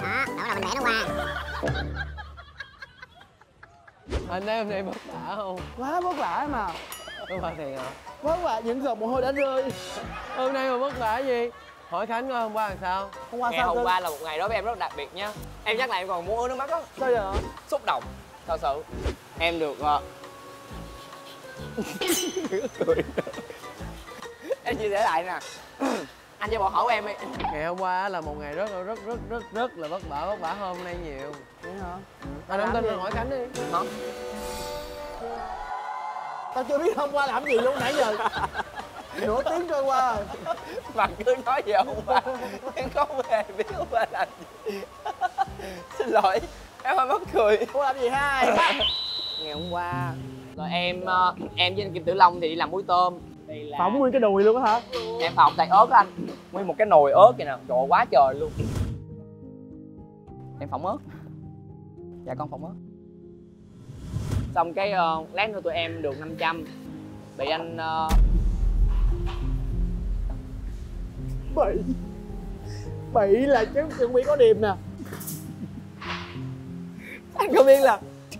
Đó, đó là mình để nó qua. Anh em này vất vả không? Quá vất vả mà. Vất vả thiệt hả? Vất vả, những giọt mồ hôi đã rơi. Hôm nay mà vất vả gì? Hỏi Khánh coi hôm qua làm sao? Hôm qua ngày sao? Hôm qua là một ngày đối với em rất đặc biệt nha. Em nhắc lại em còn muốn ướt nước mắt á. Sao vậy? Xúc động. Thật sự. Em được... Em chia sẻ lại nè. Anh cho bỏ khẩu em đi. Ngày hôm qua là một ngày rất rất rất rất rất, rất là vất vả, vất vả hôm nay nhiều. Vậy hả? Anh không tin rồi hỏi Khánh đi. Hả? Tao chưa biết hôm qua làm gì luôn nãy giờ. Nửa tiếng trôi qua. Mà cứ nói về hôm qua, em không hề biết hôm qua làm gì. Xin lỗi, em hơi mắc cười. Hôm qua làm gì hai? Ngày hôm qua, rồi em em với anh Kim Tử Long thì đi làm muối tôm. Là... phỏng nguyên cái đùi luôn á hả? Em phỏng tại ớt anh. Nguyên một cái nồi ớt vậy nè, trời quá trời luôn. Em phỏng ớt. Dạ con phỏng ớt. Xong cái uh, lát nữa tụi em được năm trăm. Bị anh... Uh... Bậy Bậy là chứ chuẩn bị có điểm nè. Anh có biết là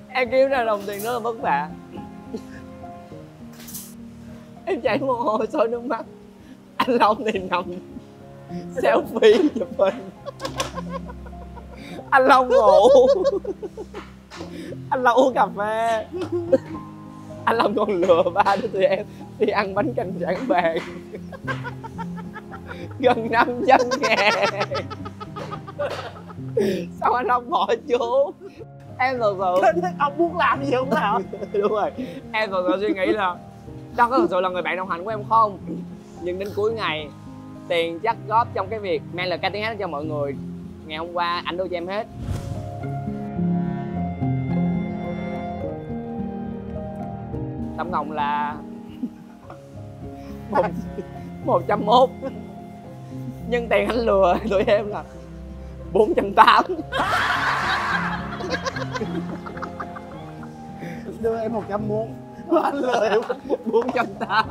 em kiếm ra đồng tiền đó là vất vả. Em chảy mồ hôi sôi nước mắt. Anh Long thì nằm selfie chụp hình. Anh Long ngủ. Anh Long uống cà phê. Anh Long còn lừa ba đứa tụi em đi ăn bánh canh Trảng Bàng gần năm trăm ngàn. Sao anh Long bỏ chú? Em thật sự ông muốn làm gì không hả? Đúng rồi, em thật sự suy nghĩ là đó có thật sự là người bạn đồng hành của em không? Nhưng đến cuối ngày tiền chắc góp trong cái việc mang lời ca tiếng hát cho mọi người. Ngày hôm qua ảnh đưa cho em hết. Tổng cộng là một trăm mốt. Nhưng tiền anh lừa tụi em là bốn trăm tám. Đưa em một trăm mốt. Anh lừa em bốn trăm tám.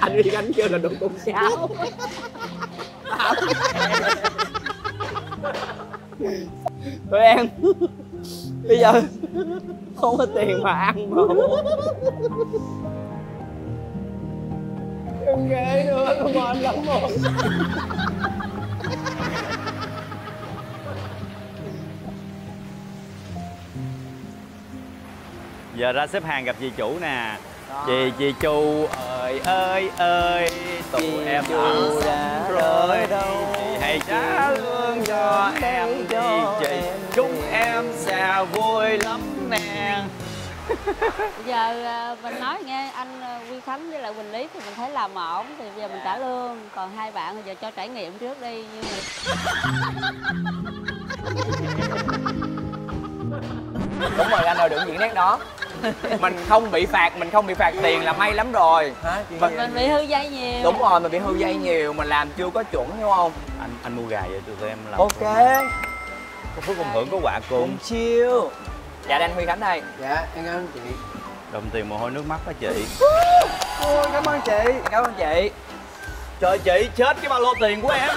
Anh Huy Khánh kêu là đồ con cháu. Tụi em bây giờ không có tiền mà ăn mà uống. Em ghê nữa, nó mệt lắm rồi. Giờ ra xếp hàng gặp dì chủ nè. Chị chị Chu ơi ơi ơi, tụi chị em ẩm đã rồi đâu. Chị hãy trả lương cho em đi chị. Chúc em sẽ vui lắm nè. Giờ mình nói nghe anh Huy Khánh với lại Quỳnh Lý thì mình thấy làm ổn thì bây giờ mình trả lương. Còn hai bạn thì giờ cho trải nghiệm trước đi. Như đúng rồi anh ơi, đừng diễn nét đó. Mình không bị phạt, mình không bị phạt tiền là may lắm rồi. Hả? Mình, mình bị hư dây nhiều. Đúng rồi, mình bị hư dây nhiều, mình làm chưa có chuẩn hiểu không? Anh anh mua gà vậy tụi em làm. Ok. Có phút cùng hưởng có quả cùng. Chiêu. Dạ anh Huy Khánh đây. Dạ, em cảm ơn chị. Đồng tiền mồ hôi nước mắt đó chị. Ôi, cảm ơn chị. Cảm ơn chị. Trời chị chết cái ba lô tiền của em.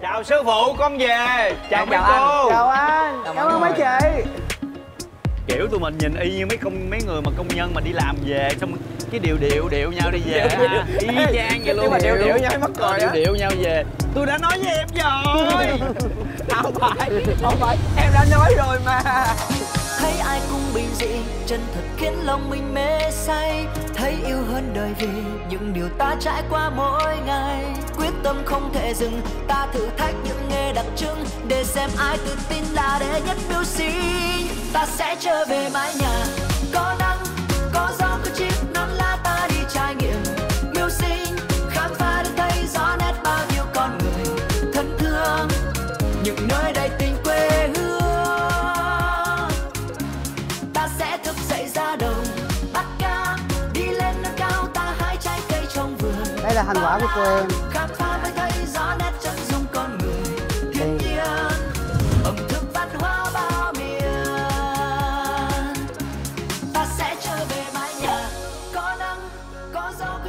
Chào sư phụ, con về. Chào mấy cô. Chào anh. Cảm ơn mấy chị. Kiểu tụi mình nhìn y như mấy công mấy người mà công nhân mà đi làm về xong cái điệu điệu điệu nhau đi về. Y chang vậy luôn. Nhưng mà điệu điệu nhau mất cười. Điệu điệu nhau về. Tôi đã nói với em rồi. Không phải, không phải. Em đã nói rồi mà. Thấy ai cũng bình dị, chân thật khiến lòng mình mê say. Thấy yêu hơn đời vì những điều ta trải qua mỗi ngày. Quyết tâm không thể dừng, ta thử thách những nghề đặc trưng. Để xem ai tự tin là đệ nhất mưu sinh. Ta sẽ trở về mái nhà, có nắng, có gió, có chiếc nón lá ta đi trải nghiệm. Mưu sinh, khám phá được thấy rõ nét bao nhiêu con người thân thương. Những nơi đầy tình quê hương. Đây là thành quả của cô em.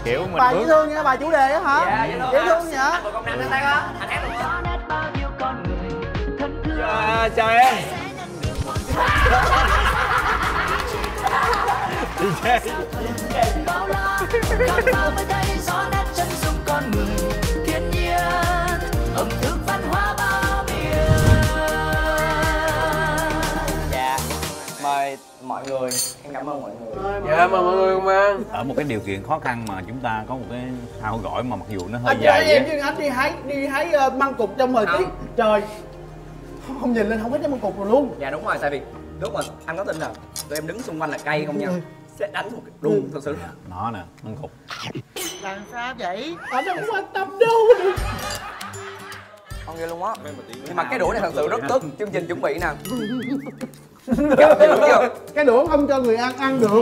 Kiểu mình bà dễ thương nha, bà chủ đề á hả? Dạ, dễ thương, dễ thương nhở? Một con nam lên tay đó. Anh hát luôn. Dạ, chào em. Đi chơi. Con người thiên nhiên, ẩm thực văn hóa bao miền. Dạ, mời mọi người, em cảm ơn mọi người. Dạ, mời mọi người cùng ăn. Ở một cái điều kiện khó khăn mà chúng ta có một cái thao gõi mà mặc dù nó hơi anh dài vậy. Anh em chứ anh đi hái, đi hái măng cụt trong thời tiết trời không nhìn lên không hết cái măng cụt rồi luôn. Dạ đúng rồi, tại vì lúc mà anh có tin là tụi em đứng xung quanh là cây không nha, sẽ đánh một đùng thật sự. Nó nè, măng cụt. Làm sao vậy? Anh không quan tâm đâu. Không ghê luôn á. Nhưng mà cái đũa này thật sự rất tức. Chương trình chuẩn bị nè. Cái đũa không cho người ăn ăn được.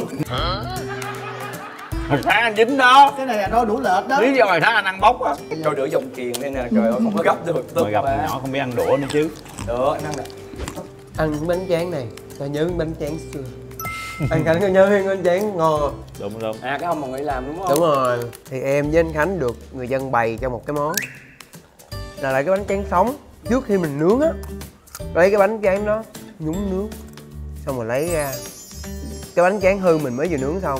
Hồi sáng anh dính đó. Cái này là đôi đũa lệch đó. Lý do hồi sáng anh ăn bốc á. Trời đũa dòng kiền đây nè, trời ơi không có gấp được. Mà gặp nhỏ không biết ăn đũa nữa chứ. Được, anh ăn nè. Ăn bánh tráng này, ta nhớ bánh tráng xưa. Anh Khánh nhớ Huyên anh chán ngon rồi. Đúng đúng. À cái ông mà nghĩ làm đúng không? Đúng rồi. Thì em với anh Khánh được người dân bày cho một cái món là lại cái bánh tráng sống. Trước khi mình nướng á, lấy cái bánh tráng đó nhúng nước, xong rồi lấy ra cái bánh tráng hư mình mới vừa nướng xong,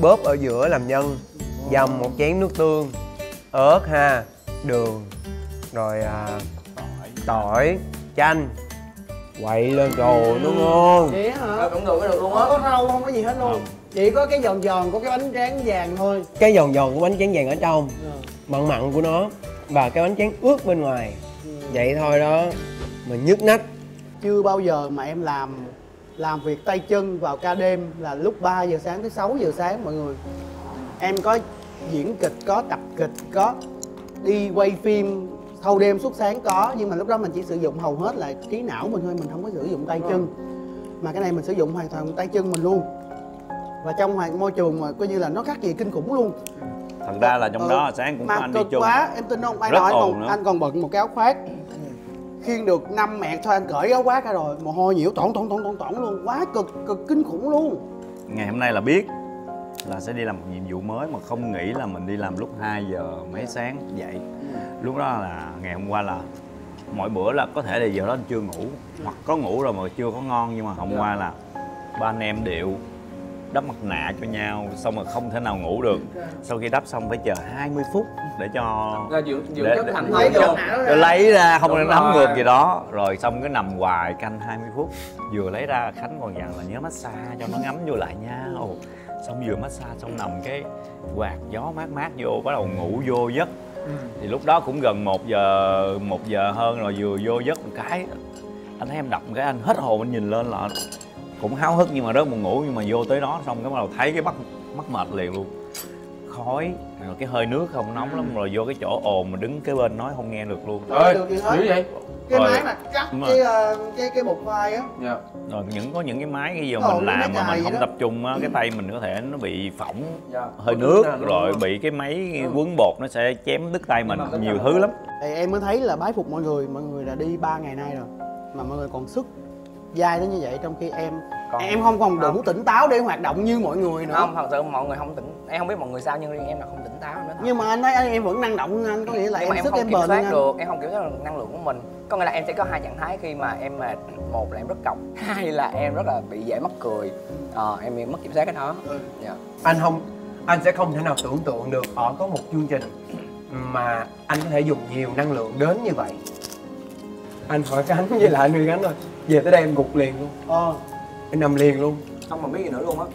bóp ở giữa làm nhân, dầm một chén nước tương, ớt ha, đường, rồi à, tỏi, chanh, quậy lên rồi nó ngon. Vậy hả? Ờ, cũng được, cái được luôn á. Không có rau, không có gì hết luôn. Chỉ có cái giòn giòn của cái bánh tráng vàng thôi. Cái giòn giòn của bánh tráng vàng ở trong, mặn mặn của nó và cái bánh tráng ướt bên ngoài. Vậy thôi đó, mà nhức nách. Chưa bao giờ mà em làm làm việc tay chân vào ca đêm là lúc ba giờ sáng tới sáu giờ sáng mọi người. Em có diễn kịch, có tập kịch, có đi quay phim thâu đêm suốt sáng có, nhưng mà lúc đó mình chỉ sử dụng hầu hết là trí não mình thôi, mình không có sử dụng tay chân. Mà cái này mình sử dụng hoàn toàn tay chân mình luôn. Và trong hoàn môi trường mà coi như là nó khác gì kinh khủng luôn. Thật ra là trong ừ. đó là sáng cũng có anh đi chung quá, em tin không? Ai nói còn, anh còn bận một cái áo khoác. Khiêng được năm mẹ thôi anh cởi áo khoác ra rồi, mồ hôi nhiễu tỏn tỏn tỏn tỏn tỏn luôn, quá cực cực kinh khủng luôn. Ngày hôm nay là biết là sẽ đi làm một nhiệm vụ mới mà không nghĩ là mình đi làm lúc hai giờ mấy sáng dậy. Lúc đó là ngày hôm qua là mỗi bữa là có thể là giờ đó anh chưa ngủ, hoặc có ngủ rồi mà chưa có ngon, nhưng mà hôm qua là ba anh em điệu đắp mặt nạ cho nhau xong rồi không thể nào ngủ được. Sau khi đắp xong phải chờ hai mươi phút để cho để, để, để, để lấy ra không nên nắm ngược gì đó, rồi xong cứ nằm hoài canh hai mươi phút. Vừa lấy ra Khánh còn dặn là nhớ massage cho nó ngấm vô lại nha. Xong vừa massage xong nằm cái quạt gió mát mát vô, bắt đầu ngủ vô giấc. Thì lúc đó cũng gần một giờ một giờ hơn rồi, vừa vô giấc một cái anh thấy em đọc cái anh hết hồn, anh nhìn lên là cũng háo hức nhưng mà rớt buồn ngủ. Nhưng mà vô tới đó xong cái bắt đầu thấy cái mắt mắt mệt liền luôn, khói rồi cái hơi nước không nóng lắm, rồi vô cái chỗ ồn mà đứng cái bên nói không nghe được luôn. Ơi dữ vậy cái máy mà cắt cái cái cái bột vai á, rồi những có những cái máy cái giờ mình làm mà mình không tập trung á, cái tay mình có thể nó bị phỏng hơi nước, rồi bị cái máy quấn bột nó sẽ chém đứt tay mình nhiều thứ lắm. Em mới thấy là bái phục mọi người, mọi người đã đi ba ngày nay rồi mà mọi người còn sức dai đến như vậy, trong khi em còn, em không còn đủ tỉnh táo để hoạt động như mọi người nữa. Không, thật sự mọi người không tỉnh, em không biết mọi người sao nhưng riêng em là không tỉnh táo nữa. Nhưng mà anh thấy anh em vẫn năng động hơn anh, có nghĩa là nhưng em sức em bền hơn được, em không kiểm soát được năng lượng của mình. Có nghĩa là em sẽ có hai trạng thái khi mà em mệt, một là em rất cọc, hai là em rất là bị dễ mắc cười. Ờ, à, em mất kiểm soát cái đó. Ừ. Yeah. Anh không, anh sẽ không thể nào tưởng tượng được ở có một chương trình mà anh có thể dùng nhiều năng lượng đến như vậy. Anh hỏi Khánh với lại anh Huy Khánh rồi, về tới đây em gục liền luôn. Ờ, em nằm liền luôn, không mà biết gì nữa luôn á.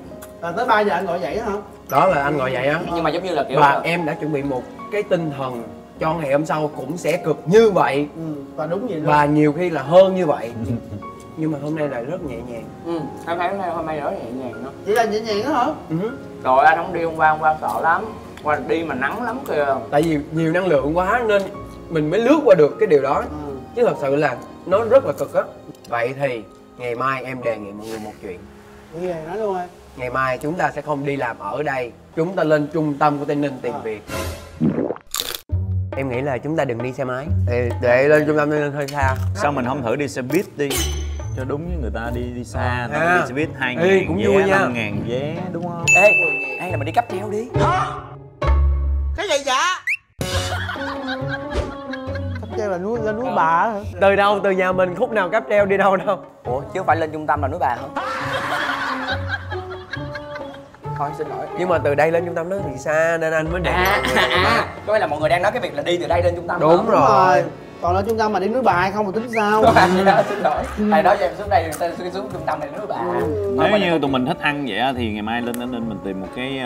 À, tới ba giờ anh gọi dậy á hả? Đó là anh gọi dậy á. Nhưng mà giống như là kiểu và là... em đã chuẩn bị một cái tinh thần cho ngày hôm sau cũng sẽ cực như vậy. Ừ, và đúng vậy luôn. Và nhiều khi là hơn như vậy. Nhưng mà hôm nay là rất nhẹ nhàng. Ừ, em thấy hôm nay hôm nay rất nhẹ nhàng đó. Chỉ là nhẹ nhàng đó hả? Ừ. Rồi anh không đi hôm qua, hôm qua sợ lắm. Qua đi mà nắng lắm kìa. Tại vì nhiều năng lượng quá nên mình mới lướt qua được cái điều đó. Ừ. Chứ thật sự là nó rất là cực á. Vậy thì ngày mai em đề nghị mọi người một chuyện. Như vậy nói luôn. Ngày mai chúng ta sẽ không đi làm ở đây, chúng ta lên trung tâm của Tây Ninh tìm à. việc. Em nghĩ là chúng ta đừng đi xe máy, để, để lên trung tâm Tây Ninh hơi xa. Sao mình không thử đi xe buýt đi, cho đúng với người ta đi đi xa. Người ta đi xe buýt hai ngàn vé, năm ngàn vé đúng không? Ê, hay là mình đi cáp treo đi. Hả? Cái gì vậy? Treo là núi, là núi Bà hả? Từ đâu, từ nhà mình khúc nào cáp treo đi đâu đâu. Ủa chứ phải lên trung tâm là núi Bà hả? Thôi xin lỗi. Nhưng mà từ đây lên trung tâm đó thì xa nên anh mới để. À, à, có nghĩa là mọi người đang nói cái việc là đi từ đây lên trung tâm. Đúng, đúng rồi. rồi. Còn lên trung tâm mà đi núi Bà hay không thì tính sao? Đó, đó, xin lỗi. Thầy nói cho em xuống đây xuống trung tâm này núi Bà. Ừ. Nếu như tụi mình thích ăn vậy thì ngày mai lên Tây Ninh mình tìm một cái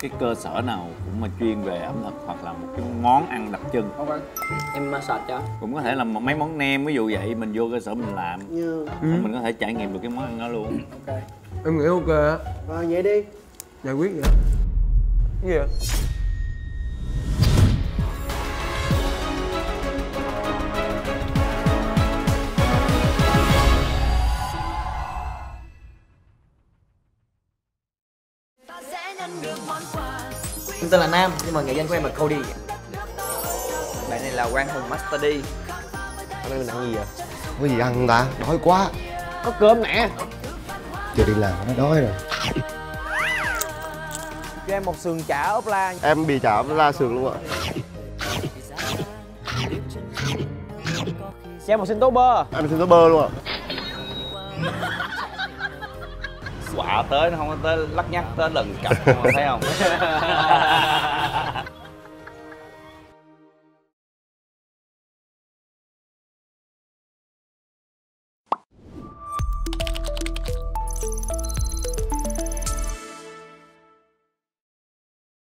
cái cơ sở nào cũng mà chuyên về ẩm thực hoặc là một cái món ăn đặc trưng. Okay. Em massage cho. Cũng có thể là mấy món nem ví dụ vậy, mình vô cơ sở mình làm. Yeah. Ừ. Mình có thể trải nghiệm được cái món ăn đó luôn. Ok. Em nghĩ ok á. À, vậy đi. Giải quyết vậy. Cái gì vậy? Em tên là Nam, nhưng mà nghệ danh của em là Cody. Bạn này là Quang Hùng MasterD. Hôm nay mình ăn gì vậy? Có gì ăn không ta? Đói quá. Có cơm nè. Chưa đi làm nó đói rồi. Cho em một sườn chả ốp la. Em bị chả ốp la sườn luôn ạ. Cho em một xin tố bơ. Em xin tố bơ luôn ạ. Quả tới nó không có tới lắc nhắc tới lần cặp, thấy không?